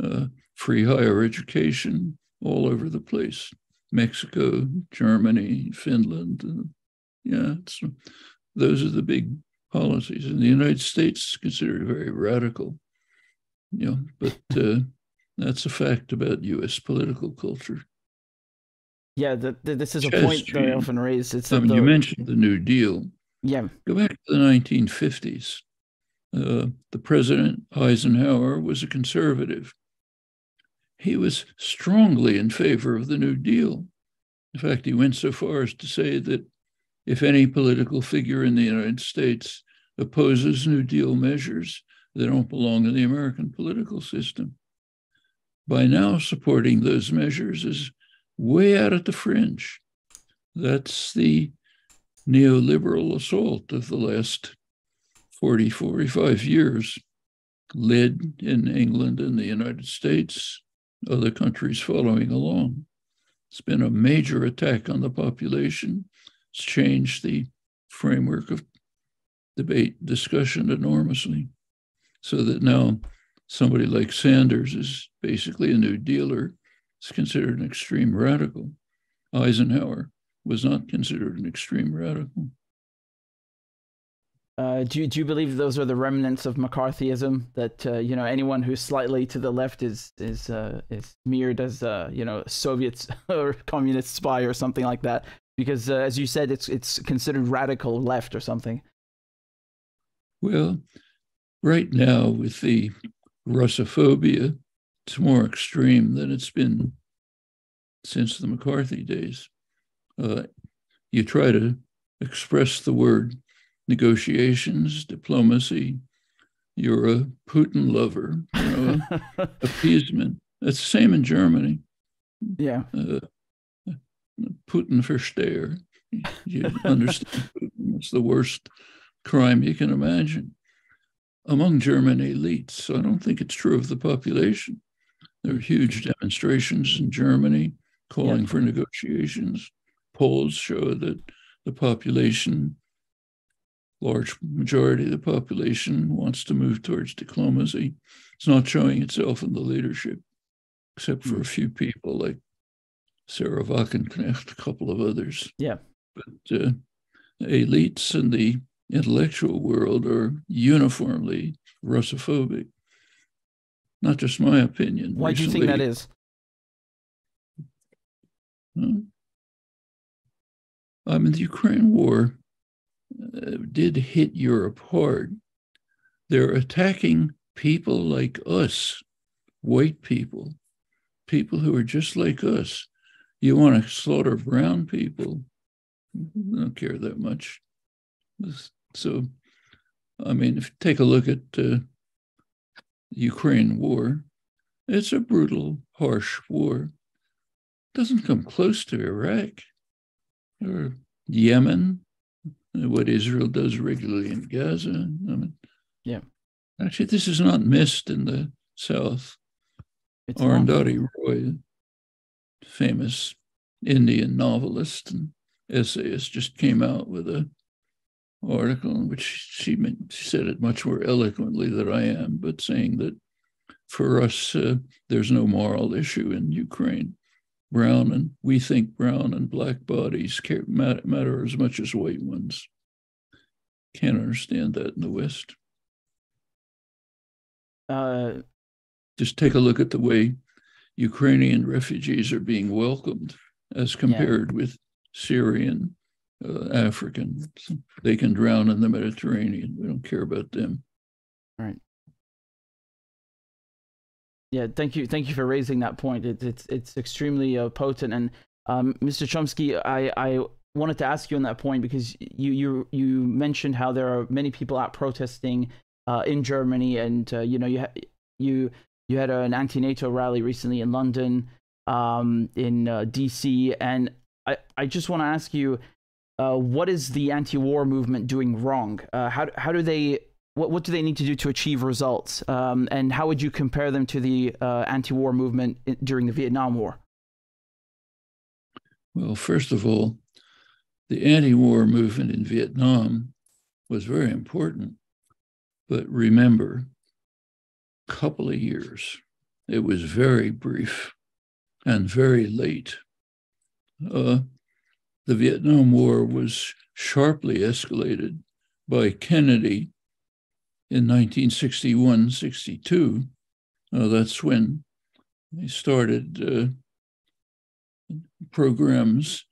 Uh, free higher education all over the place. Mexico, Germany, Finland. Uh, yeah, it's, those are the big policies. And the United States is considered very radical. Yeah, but uh, that's a fact about U S political culture. Yeah, the, the, this is a Just point that I often raise. It's I mean, the... You mentioned the New Deal. Yeah. Go back to the nineteen fifties. Uh, the president, Eisenhower, was a conservative. He was strongly in favor of the New Deal. In fact, he went so far as to say that if any political figure in the United States opposes New Deal measures that don't belong in the American political system. By now, supporting those measures is way out at the fringe. That's the neoliberal assault of the last forty, forty-five years, led in England and the United States, other countries following along. It's been a major attack on the population. It's changed the framework of debate, discussion enormously, so that now somebody like Sanders is basically a New Dealer. It's considered an extreme radical. Eisenhower was not considered an extreme radical. Uh, do, do you believe those are the remnants of McCarthyism, that uh, you know, anyone who's slightly to the left is is uh, is mirrored as uh, you know, Soviet or communist spy or something like that? Because uh, as you said, it's it's considered radical left or something. Well, right now with the Russophobia, it's more extreme than it's been since the McCarthy days. Uh, you try to express the word negotiations, diplomacy, you're a Putin lover, you know, appeasement. That's the same in Germany. Yeah. Uh, Putin versteher. You understand Putin. It's the worst crime you can imagine among German elites. So I don't think it's true of the population. There are huge demonstrations in Germany calling yeah. for negotiations. Polls show that the population, large majority of the population, wants to move towards diplomacy. It's not showing itself in the leadership, except for a few people like Sarah Wagenknecht, a couple of others. Yeah. But uh, elites in the intellectual world are uniformly Russophobic. Not just my opinion. Why do you think that is? I mean, the Ukraine war Uh, did hit Europe hard. They're attacking people like us, white people, people who are just like us. You want to slaughter brown people, I don't care that much. So, I mean, if you take a look at uh, the Ukraine war, it's a brutal, harsh war. It doesn't come close to Iraq or Yemen, what Israel does regularly in Gaza. I mean, yeah. Actually, this is not missed in the South. It's Arundhati Roy, famous Indian novelist and essayist, just came out with an article in which she, meant, she said it much more eloquently than I am, but saying that for us, uh, there's no moral issue in Ukraine. Brown and we think brown and black bodies care, matter, matter as much as white ones. Can't understand that in the West. Uh, Just take a look at the way Ukrainian refugees are being welcomed as compared yeah. with Syrian, uh, Africans. They can drown in the Mediterranean. We don't care about them. All right. Yeah, thank you. Thank you for raising that point. It, it's it's extremely uh, potent. And um, Mister Chomsky, I, I wanted to ask you on that point, because you you you mentioned how there are many people out protesting uh, in Germany, and uh, you know you ha you you had an anti-NATO rally recently in London, um, in uh, D C, and I I just want to ask you, uh, what is the anti-war movement doing wrong? Uh, how how do they What, what do they need to do to achieve results? Um, and how would you compare them to the uh, anti-war movement in, during the Vietnam War? Well, first of all, the anti-war movement in Vietnam was very important. But remember, a couple of years, it was very brief and very late. Uh, the Vietnam War was sharply escalated by Kennedy in nineteen sixty-one sixty-two, uh, that's when they started uh, programs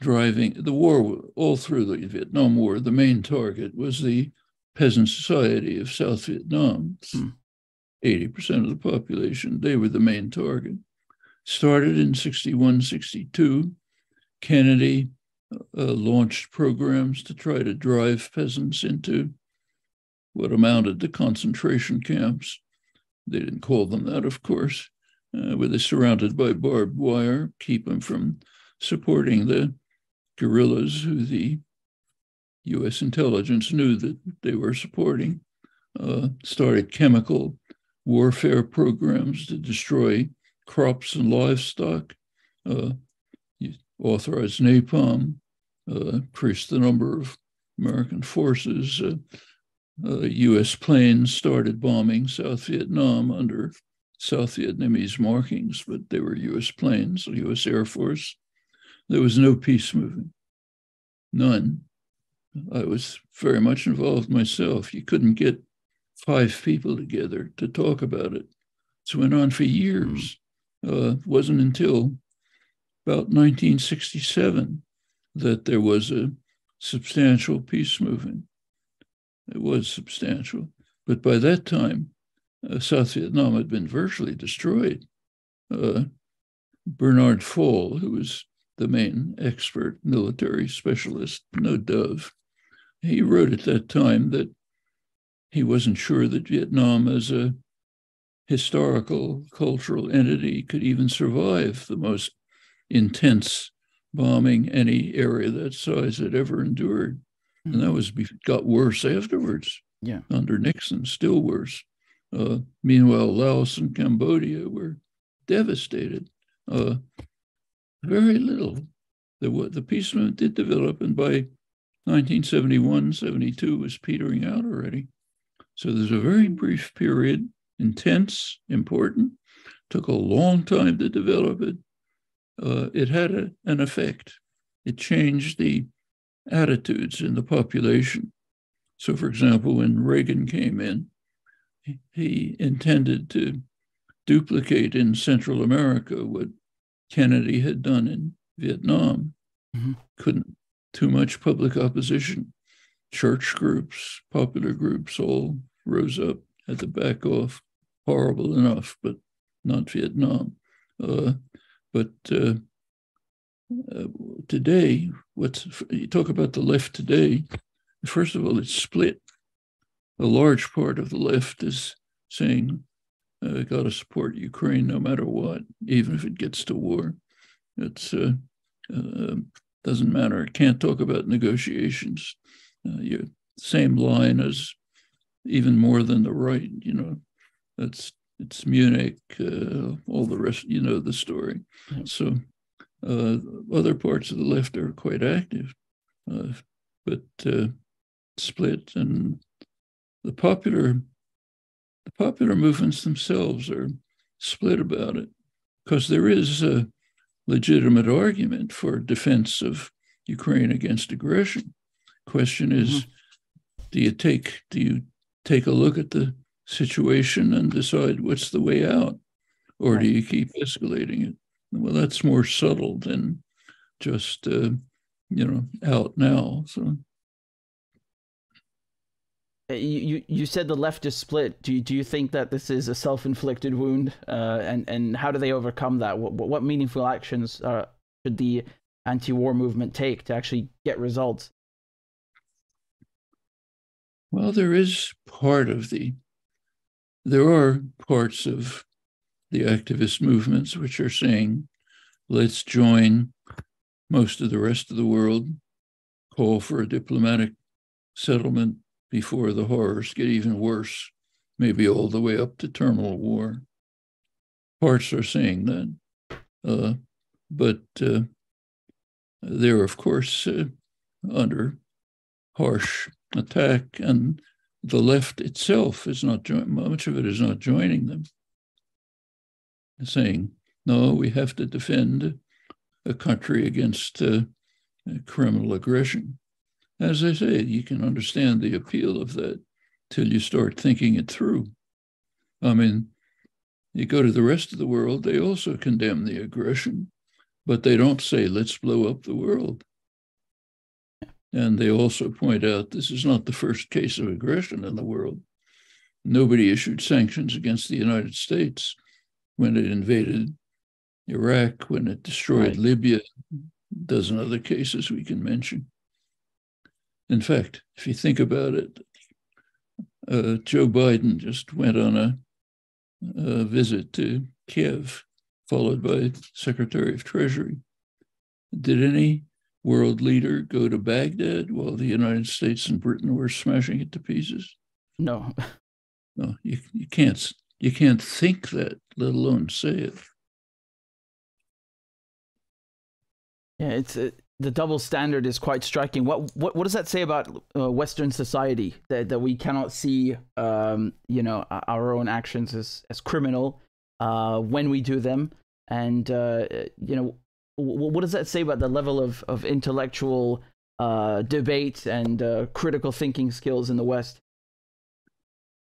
driving the war all through the Vietnam War. The main target was the peasant society of South Vietnam. eighty percent hmm. of the population, they were the main target. Started in sixty-one sixty-two, Kennedy uh, launched programs to try to drive peasants into what amounted to concentration camps. They didn't call them that, of course, uh, where they're surrounded by barbed wire, keep them from supporting the guerrillas who the U S intelligence knew that they were supporting, uh, started chemical warfare programs to destroy crops and livestock, uh, authorized napalm, uh, increased the number of American forces. Uh, uh, U S planes started bombing South Vietnam under South Vietnamese markings, but they were U S planes, U S Air Force. There was no peace movement, none. I was very much involved myself. You couldn't get five people together to talk about it. It went on for years. It uh, wasn't until about nineteen sixty-seven that there was a substantial peace movement. It was substantial. But by that time, uh, South Vietnam had been virtually destroyed. Uh, Bernard Fall, who was the main expert military specialist, no dove, he wrote at that time that he wasn't sure that Vietnam as a historical cultural entity could even survive the most intense bombing any area that size had ever endured. Mm. And that was got worse afterwards. Yeah, under Nixon, still worse. Uh, meanwhile, Laos and Cambodia were devastated. Uh, very little. The, the peace movement did develop, and by nineteen seventy-one, seventy-two was petering out already. So there's a very brief period, intense, important, took a long time to develop it. Uh, it had a, an effect. It changed the attitudes in the population. So, for example, when Reagan came in, he, he intended to duplicate in Central America what Kennedy had done in Vietnam. Mm-hmm. Couldn't, too much public opposition. Church groups, popular groups all rose up, had to back off. Horrible enough, but not Vietnam. Uh, But uh, uh, today, what's, you talk about the left today, first of all, it's split. A large part of the left is saying, uh, got to support Ukraine no matter what, even if it gets to war. It uh, uh, doesn't matter. Can't talk about negotiations. Uh, you're same line as even more than the right, you know, that's It's Munich, uh, all the rest, you know the story. So uh, other parts of the left are quite active, uh, but uh, split. And the popular, the popular movements themselves are split about it, because there is a legitimate argument for defense of Ukraine against aggression. Question is, mm-hmm. do you take, do you take a look at the situation and decide what's the way out, or do you keep escalating it? Well, that's more subtle than just uh, you know, out now. So you you said the left is split. Do you, do you think that this is a self-inflicted wound, uh, and and how do they overcome that? What what meaningful actions uh, should the anti-war movement take to actually get results? Well, there is part of the. There are parts of the activist movements which are saying, let's join most of the rest of the world, call for a diplomatic settlement before the horrors get even worse, maybe all the way up to terminal war. Parts are saying that. Uh, but uh, they're, of course, uh, under harsh attack, and the left itself is not joining, much of it is not joining them. They're saying, no, we have to defend a country against uh, criminal aggression. As I say, you can understand the appeal of that till you start thinking it through. I mean, you go to the rest of the world, they also condemn the aggression, but they don't say, let's blow up the world. And they also point out this is not the first case of aggression in the world. Nobody issued sanctions against the United States when it invaded Iraq, when it destroyed right. Libya, a dozen other cases we can mention. In fact, if you think about it, uh, Joe Biden just went on a, a visit to Kiev, followed by Secretary of Treasury. Did any world leader go to Baghdad while the United States and Britain were smashing it to pieces? No. No, you, you can't. You can't think that, let alone say it. Yeah, it's uh, the double standard is quite striking. What what what does that say about uh, Western society, that that we cannot see um, you know, our own actions as as criminal uh, when we do them, and uh, you know, w what does that say about the level of of intellectual uh, debate and uh, critical thinking skills in the West?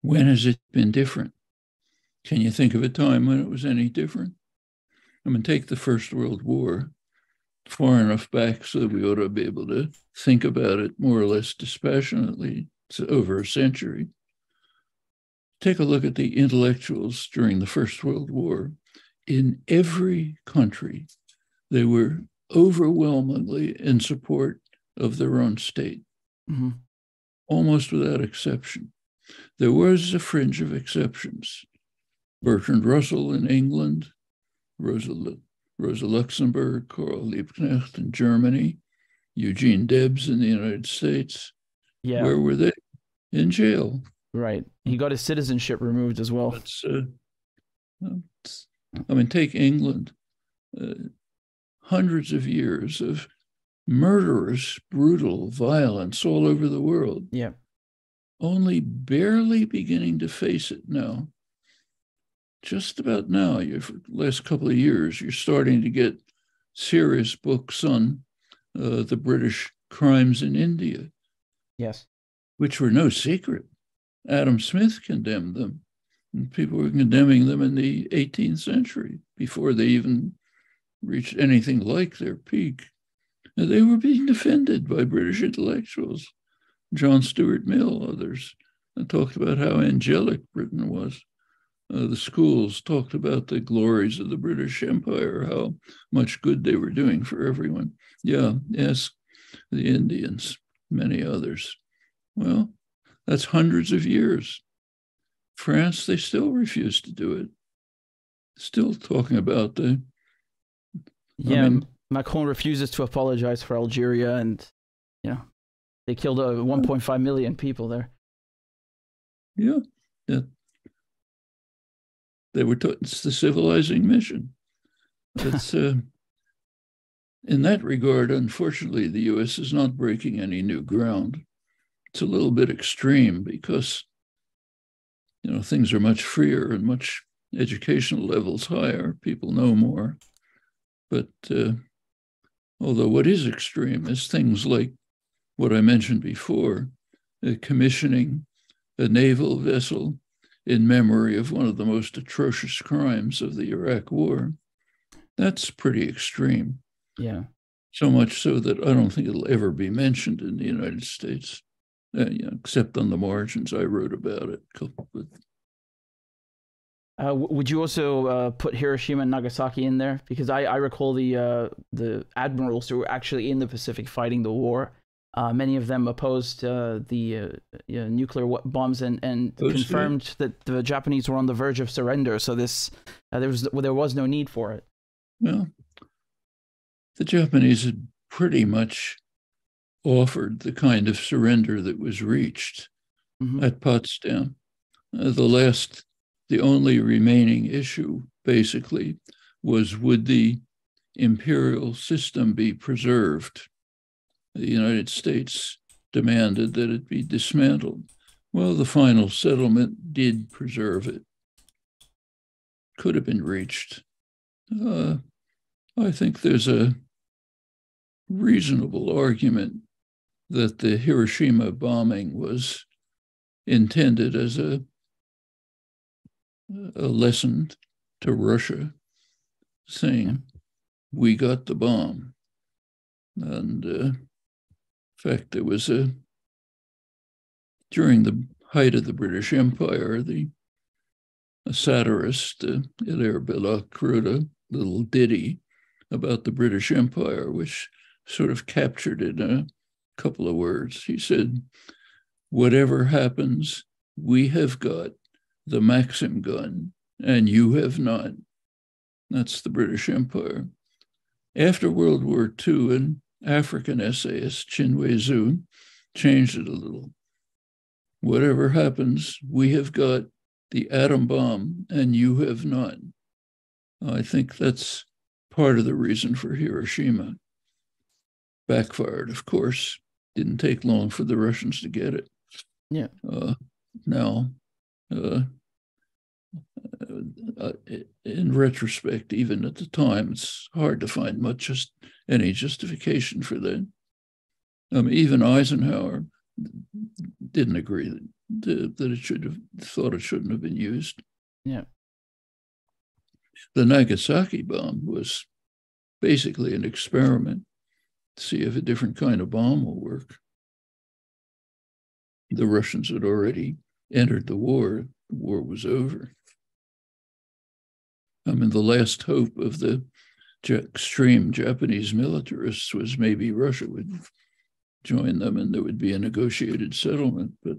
When has it been different? Can you think of a time when it was any different? I mean, take the First World War. Far enough back so we ought to be able to think about it more or less dispassionately. It's over a century. Take a look at the intellectuals during the First World War. In every country, they were overwhelmingly in support of their own state, mm-hmm. almost without exception. There was a fringe of exceptions. Bertrand Russell in England, Rosa Rosa Luxemburg, Karl Liebknecht in Germany, Eugene Debs in the United States. Yeah. Where were they? In jail. Right. He got his citizenship removed as well. That's, uh, that's, I mean, take England. Uh, hundreds of years of murderous, brutal violence all over the world. Yeah. Only barely beginning to face it now. Just about now, you for the last couple of years, you're starting to get serious books on uh, the British crimes in India. Yes. Which were no secret. Adam Smith condemned them. And people were condemning them in the eighteenth century before they even reached anything like their peak. And they were being defended by British intellectuals. John Stuart Mill, others, and talked about how angelic Britain was. Uh, the schools talked about the glories of the British Empire, how much good they were doing for everyone. Yeah, yes, the Indians, many others. Well, that's hundreds of years. France, they still refuse to do it. Still talking about the... Yeah, I mean, Macron refuses to apologize for Algeria, and, you know, they killed over one point five million people there. Yeah, yeah. They were taught it's the civilizing mission. That's, uh, in that regard, unfortunately, the U S is not breaking any new ground. It's a little bit extreme because, you know, things are much freer and much educational levels higher. People know more. But uh, although what is extreme is things like what I mentioned before, uh, commissioning a naval vessel in memory of one of the most atrocious crimes of the Iraq War. That's pretty extreme. Yeah. So much so that I don't think it'll ever be mentioned in the United States, uh, you know, except on the margins. I wrote about it. Uh, would you also uh, put Hiroshima and Nagasaki in there? Because I, I recall the, uh, the admirals who were actually in the Pacific fighting the war. Uh, many of them opposed uh, the uh, you know, nuclear bombs and, and confirmed that the Japanese were on the verge of surrender. So this uh, there was well, there was no need for it. Well, the Japanese had pretty much offered the kind of surrender that was reached mm-hmm. at Potsdam. Uh, the last, the only remaining issue, basically, was would the imperial system be preserved? The United States demanded that it be dismantled. Well, the final settlement did preserve it. Could have been reached. Uh, I think there's a reasonable argument that the Hiroshima bombing was intended as a, a lesson to Russia, saying, we got the bomb. And... Uh, In fact, there was a, during the height of the British Empire, the a satirist, uh, Hilaire Belloc, wrote a little ditty about the British Empire, which sort of captured it in a couple of words. He said, whatever happens, we have got the Maxim gun and you have not. That's the British Empire. After World War Two, an African essayist, Chinwe Zoo, changed it a little. Whatever happens, we have got the atom bomb and you have not. I think that's part of the reason for Hiroshima. Backfired, of course. Didn't take long for the Russians to get it. Yeah. Uh, now, uh, uh, in retrospect, even at the time, it's hard to find much just any justification for that. Um, even Eisenhower didn't agree that, that it should have thought it shouldn't have been used. Yeah. The Nagasaki bomb was basically an experiment to see if a different kind of bomb will work. The Russians had already entered the war. The war was over. I mean, the last hope of the extreme Japanese militarists was maybe Russia would join them and there would be a negotiated settlement. But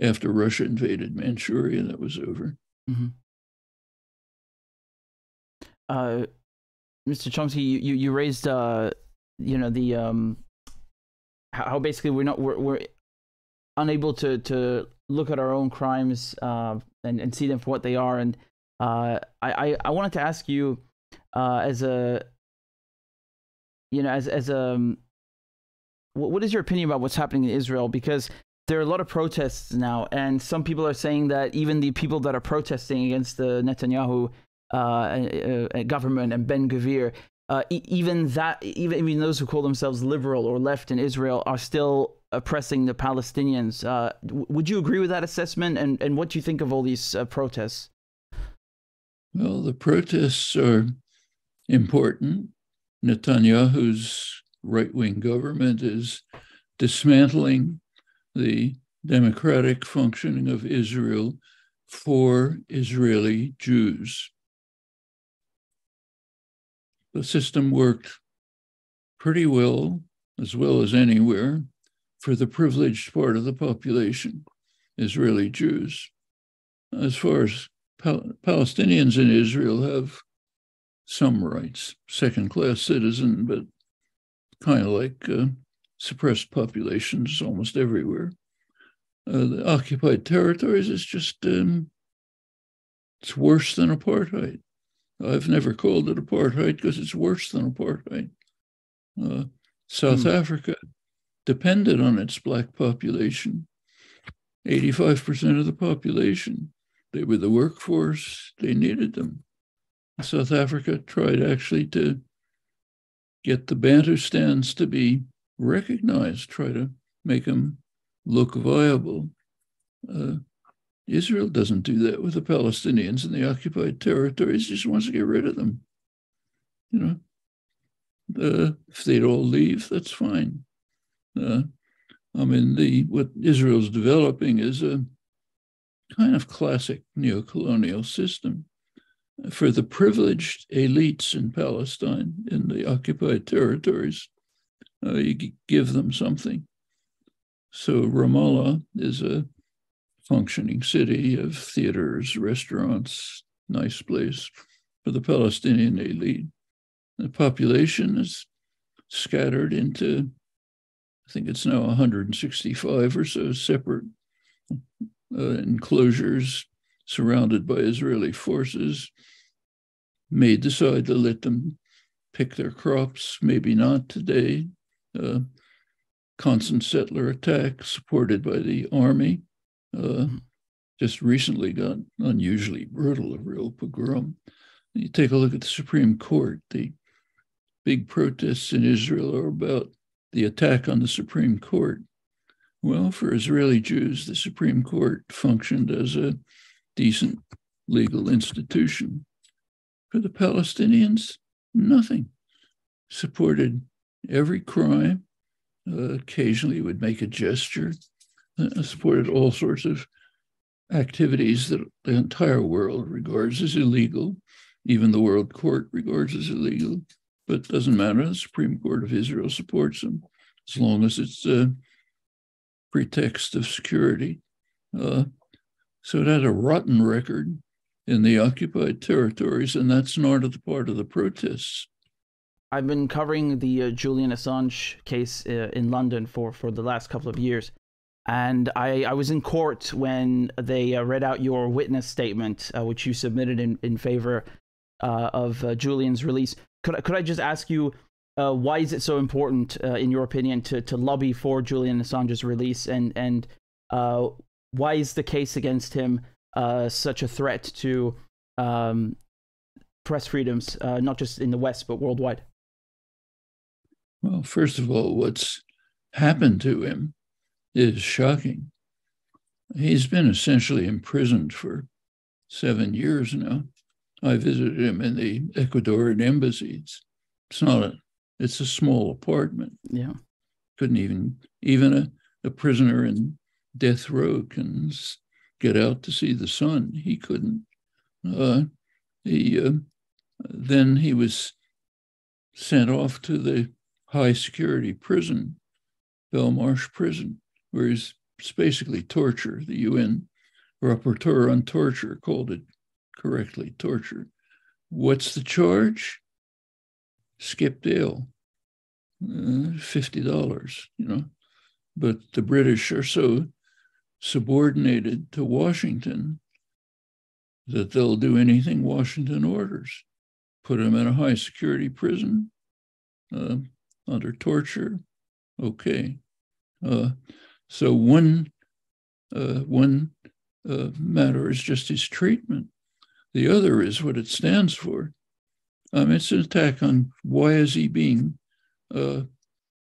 after Russia invaded Manchuria, that was over. Mm-hmm. Uh, Mister Chomsky, you, you, you raised, uh, you know, the um, how basically we're not we're, we're unable to to look at our own crimes uh, and and see them for what they are. And uh, I, I I wanted to ask you uh, as a you know as as a what is your opinion about what's happening in Israel? Because there are a lot of protests now, and some people are saying that even the people that are protesting against the Netanyahu Uh, uh, uh, government and Ben Gvir, uh, e even that, even even those who call themselves liberal or left in Israel are still oppressing the Palestinians. Uh, would you agree with that assessment? And and what do you think of all these uh, protests? Well, the protests are important. Netanyahu's right-wing government is dismantling the democratic functioning of Israel for Israeli Jews. The system worked pretty well, as well as anywhere, for the privileged part of the population, Israeli Jews. As far as Pal- Palestinians in Israel have some rights, second-class citizen, but kind of like uh, suppressed populations almost everywhere. Uh, the occupied territories is just, um, it's worse than apartheid. I've never called it apartheid because it's worse than apartheid. Uh, South mm. Africa depended on its black population, eighty-five percent of the population. They were the workforce, they needed them. South Africa tried actually to get the Bantustans to be recognized, try to make them look viable. Uh, Israel doesn't do that with the Palestinians in the occupied territories. It just wants to get rid of them. You know, uh, if they'd all leave, that's fine. Uh, I mean, the what Israel's developing is a kind of classic neocolonial system for the privileged elites in Palestine, in the occupied territories. Uh, you give them something. So Ramallah is a functioning city of theaters, restaurants, nice place for the Palestinian elite. The population is scattered into, I think it's now one hundred sixty-five or so separate uh, enclosures surrounded by Israeli forces. May decide to let them pick their crops, maybe not today. Uh, Constant settler attack supported by the army uh, just recently got unusually brutal, a real pogrom. You take a look at the Supreme Court. The big protests in Israel are about the attack on the Supreme Court. Well, for Israeli Jews, the Supreme Court functioned as a decent legal institution. For the Palestinians, nothing. Supported every crime. Uh, occasionally would make a gesture, uh, supported all sorts of activities that the entire world regards as illegal, even the World Court regards as illegal, but it doesn't matter. The Supreme Court of Israel supports them as long as it's a pretext of security. Uh, So it had a rotten record in the occupied territories, and that's not at the part of the protests. I've been covering the uh, Julian Assange case uh, in London for, for the last couple of years. And I, I was in court when they uh, read out your witness statement, uh, which you submitted in, in favor uh, of uh, Julian's release. Could, could I just ask you, uh, why is it so important, uh, in your opinion, to, to lobby for Julian Assange's release? And, and uh, why is the case against him uh, such a threat to um, press freedoms, uh, not just in the West, but worldwide? Well, first of all, what's happened to him is shocking. He's been essentially imprisoned for seven years now. I visited him in the Ecuadorian embassies. It's not a, it's a small apartment. Yeah. Couldn't even, even a, a prisoner in death row can get out to see the sun. He couldn't. Uh, he, uh, then he was sent off to the high security prison, Belmarsh prison, where he's basically torture. The U N rapporteur on torture called it correctly torture. What's the charge? Skip Dale, uh, fifty dollars, you know. But the British are so subordinated to Washington that they'll do anything Washington orders. Put him in a high security prison uh, under torture, okay. Uh, So one, uh, one uh, matter is just his treatment. The other is what it stands for. Um, it's an attack on why is he being uh,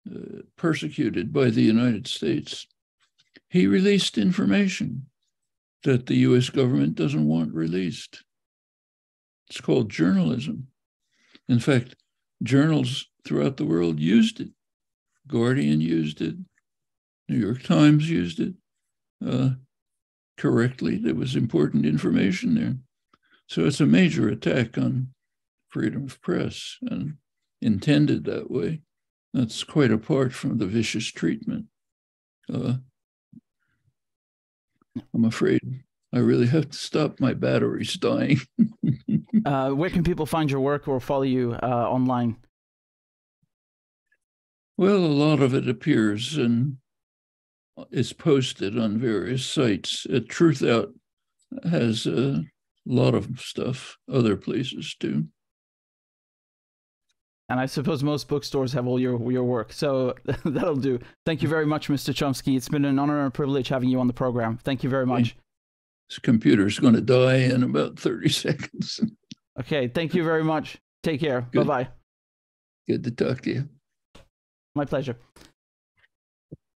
uh, persecuted by the United States. He released information that the U S government doesn't want released. It's called journalism. In fact, journals throughout the world used it. Guardian used it. New York Times used it uh, correctly. There was important information there. So it's a major attack on freedom of press and intended that way. That's quite apart from the vicious treatment. Uh, I'm afraid I really have to stop. My battery's dying. uh, where can people find your work or follow you uh, online? Well, a lot of it appears in it's posted on various sites. Uh, Truthout has a lot of stuff, other places too. And I suppose most bookstores have all your, your work, so that'll do. Thank you very much, Mister Chomsky. It's been an honor and a privilege having you on the program. Thank you very much. This computer's going to die in about thirty seconds. Okay, thank you very much. Take care. Bye-bye. Good to talk to you. My pleasure.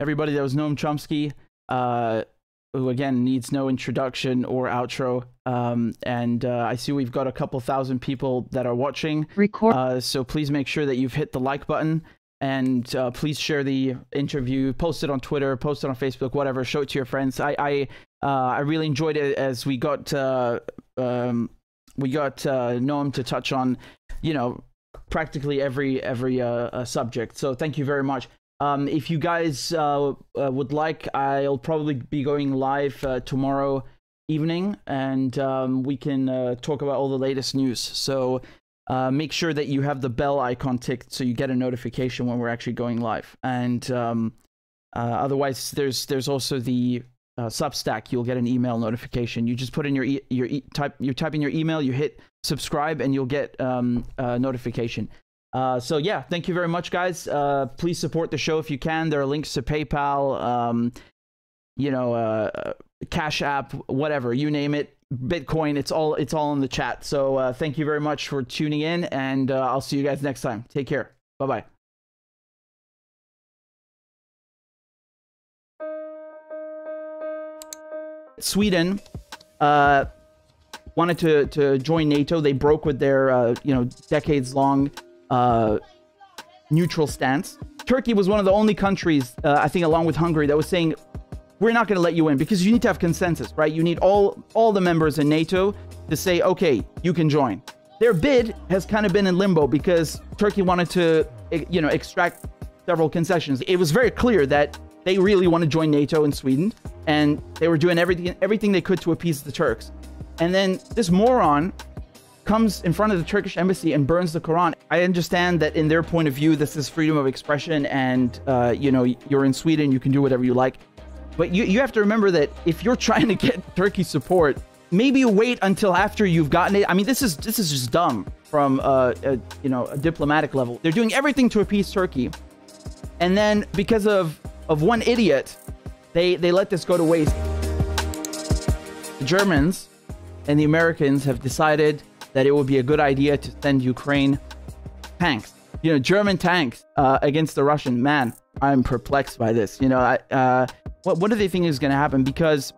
Everybody, that was Noam Chomsky, uh, who, again, needs no introduction or outro. Um, and uh, I see we've got a couple thousand people that are watching. Record. Uh, so please make sure that you've hit the like button. And uh, please share the interview. Post it on Twitter. Post it on Facebook. Whatever. Show it to your friends. I I, uh, I really enjoyed it as we got, uh, um, we got uh, Noam to touch on, you know, practically every, every uh, uh, subject. So thank you very much. Um, if you guys uh, uh, would like, I'll probably be going live uh, tomorrow evening, and um, we can uh, talk about all the latest news. So uh, make sure that you have the bell icon ticked so you get a notification when we're actually going live. And um, uh, otherwise, there's there's also the uh, Substack. You'll get an email notification. You just put in your e your e type you type in your email, you hit subscribe, and you'll get um, a notification. Uh, so yeah, thank you very much, guys. Uh, please support the show if you can. There are links to PayPal, um, you know, uh, Cash App, whatever, you name it, Bitcoin. It's all it's all in the chat. So uh, thank you very much for tuning in, and uh, I'll see you guys next time. Take care. Bye bye. Sweden uh, wanted to to join NATO. They broke with their uh, you know decades long. Uh, neutral stance. Turkey was one of the only countries, uh, I think, along with Hungary, that was saying, we're not going to let you in, because you need to have consensus, right? You need all, all the members in NATO to say, okay, you can join. Their bid has kind of been in limbo because Turkey wanted to, you know, extract several concessions. It was very clear that They really want to join NATO and Sweden, and they were doing everything everything they could to appease the Turks. And then this moron comes in front of the Turkish embassy and burns the Quran. I understand that in their point of view, this is freedom of expression, and uh, you know, you're in Sweden, you can do whatever you like. But you, you have to remember that if you're trying to get Turkey's support, maybe wait until after you've gotten it. I mean, this is this is just dumb from uh, a, you know, a diplomatic level. They're doing everything to appease Turkey, and then because of of one idiot, they they let this go to waste. The Germans and the Americans have decided that it would be a good idea to send Ukraine tanks, you know, German tanks uh, against the Russian. Man, I'm perplexed by this. You know, I, uh, what, what do they think is going to happen? Because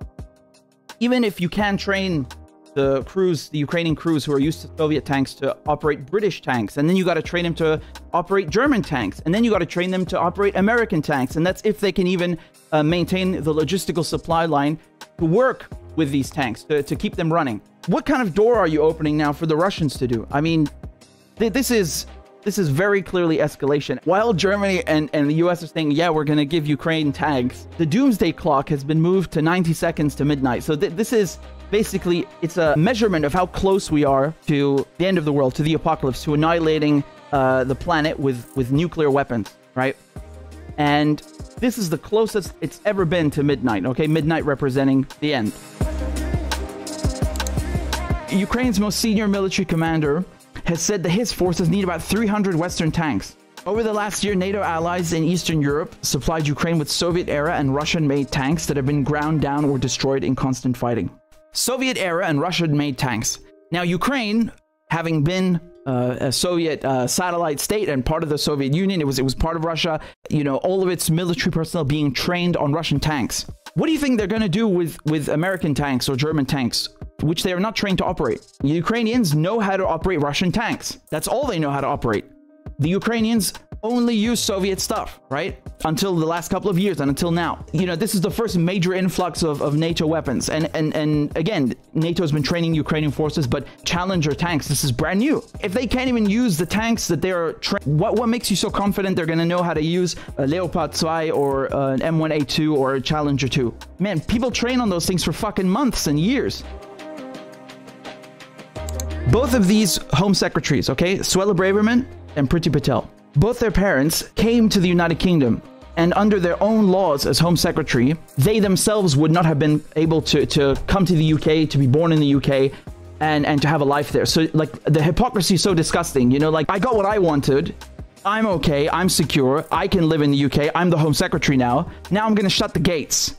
even if you can train the crews, the Ukrainian crews who are used to Soviet tanks to operate British tanks, and then you got to train them to operate German tanks, and then you got to train them to operate American tanks. And that's if they can even uh, maintain the logistical supply line to work with these tanks, to, to keep them running. What kind of door are you opening now for the Russians to do? I mean, th this is this is very clearly escalation. While Germany and, and the U S are saying, yeah, we're going to give Ukraine tanks, the doomsday clock has been moved to ninety seconds to midnight. So th this is basically, it's a measurement of how close we are to the end of the world, to the apocalypse, to annihilating uh, the planet with, with nuclear weapons, right? And this is the closest it's ever been to midnight, okay? Midnight representing the end. Ukraine's most senior military commander has said that his forces need about three hundred Western tanks. Over the last year, NATO allies in Eastern Europe supplied Ukraine with Soviet-era and Russian-made tanks that have been ground down or destroyed in constant fighting. Soviet-era and Russian-made tanks. Now, Ukraine, having been uh, a Soviet uh, satellite state and part of the Soviet Union, it was, it was part of Russia, you know, all of its military personnel being trained on Russian tanks. What do you think they're going to do with, with American tanks or German tanks, which they are not trained to operate? Ukrainians know how to operate Russian tanks. That's all they know how to operate. The Ukrainians only use Soviet stuff, right? Until the last couple of years and until now. You know, this is the first major influx of, of NATO weapons. And, and, and again, NATO has been training Ukrainian forces, but Challenger tanks, this is brand new. If they can't even use the tanks that they are trained, what, what makes you so confident they're gonna know how to use a Leopard two or uh, an M one A two or a Challenger two? Man, people train on those things for fucking months and years. Both of these home secretaries, okay, Suella Braverman and Priti Patel, both their parents came to the United Kingdom, and under their own laws as Home Secretary, they themselves would not have been able to, to come to the U K, to be born in the U K, and, and to have a life there. So, like, the hypocrisy is so disgusting, you know, like, I got what I wanted, I'm okay, I'm secure, I can live in the U K, I'm the Home Secretary now, now I'm gonna shut the gates.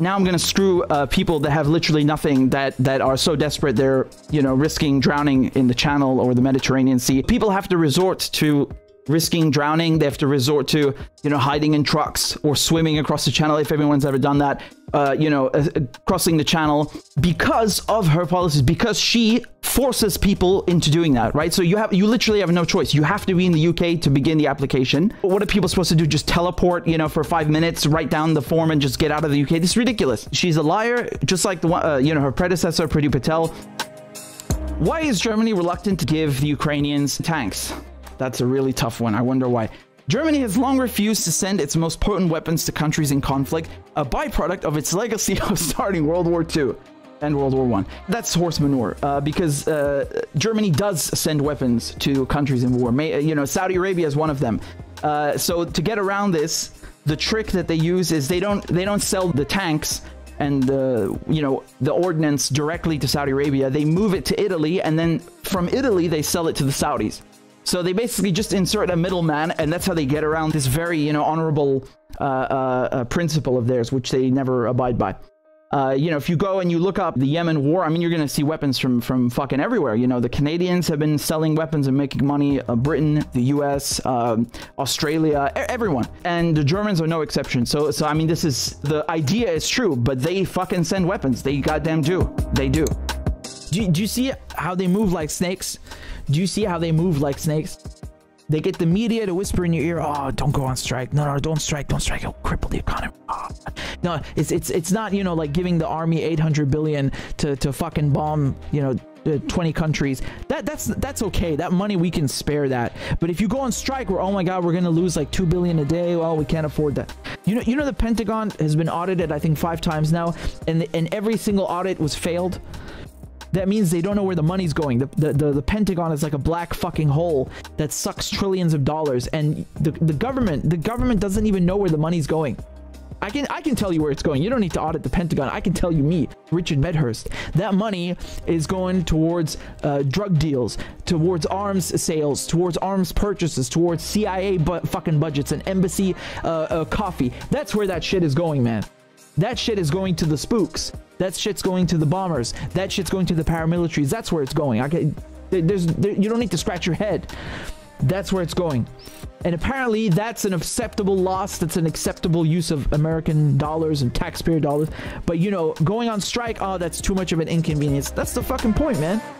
Now I'm gonna screw uh, people that have literally nothing, that that are so desperate they're, you know, risking drowning in the Channel or the Mediterranean Sea. People have to resort to risking drowning. They have to resort to, you know, hiding in trucks or swimming across the Channel, if everyone's ever done that, uh, you know, uh, crossing the Channel, because of her policies, because she forces people into doing that, right? So you have, you literally have no choice. You have to be in the U K to begin the application. But what are people supposed to do? Just teleport, you know, for five minutes, write down the form and just get out of the U K? This is ridiculous. She's a liar, just like the one, uh, you know, her predecessor, Priti Patel. Why is Germany reluctant to give the Ukrainians tanks? That's a really tough one. I wonder why. Germany has long refused to send its most potent weapons to countries in conflict, a byproduct of its legacy of starting World War Two and World War One. That's horse manure, uh, because uh, Germany does send weapons to countries in war. May, you know, Saudi Arabia is one of them. Uh, so to get around this, the trick that they use is they don't they don't sell the tanks and the, you know, the ordnance directly to Saudi Arabia. They move it to Italy, and then from Italy they sell it to the Saudis. So they basically just insert a middleman, and that's how they get around this very, you know, honorable uh, uh, principle of theirs, which they never abide by. Uh, you know, if you go and you look up the Yemen war, I mean, you're going to see weapons from, from fucking everywhere. You know, the Canadians have been selling weapons and making money, uh, Britain, the U S, um, Australia, e everyone. And the Germans are no exception. So, so I mean, this is, the idea is true, but they fucking send weapons. They goddamn do. They do. Do, do you see how they move like snakes? Do you see how they move like snakes? They get the media to whisper in your ear, oh, don't go on strike. No, no, don't strike, don't strike. It'll cripple the economy. Oh. No, it's, it's, it's not, you know, like giving the army eight hundred billion to, to fucking bomb, you know, twenty countries, that that's that's okay. That money, we can spare that. But if you go on strike, we're, oh my god, we're gonna lose like two billion a day. Well, we can't afford that. You know, you know, the Pentagon has been audited, I think, five times now, and the, and every single audit was failed. That means they don't know where the money's going. The, the the the Pentagon is like a black fucking hole that sucks trillions of dollars, and the the government the government doesn't even know where the money's going. I can I can tell you where it's going. You don't need to audit the Pentagon. I can tell you, me, Richard Medhurst, that money is going towards uh, drug deals, towards arms sales, towards arms purchases, towards C I A bu fucking budgets and embassy uh, uh, coffee. That's where that shit is going, man. That shit is going to the spooks. That shit's going to the bombers. That shit's going to the paramilitaries. That's where it's going. I can, there's there, you don't need to scratch your head. That's where it's going. And apparently that's an acceptable loss. That's an acceptable use of American dollars and taxpayer dollars. But, you know, going on strike, oh, that's too much of an inconvenience. That's the fucking point, man.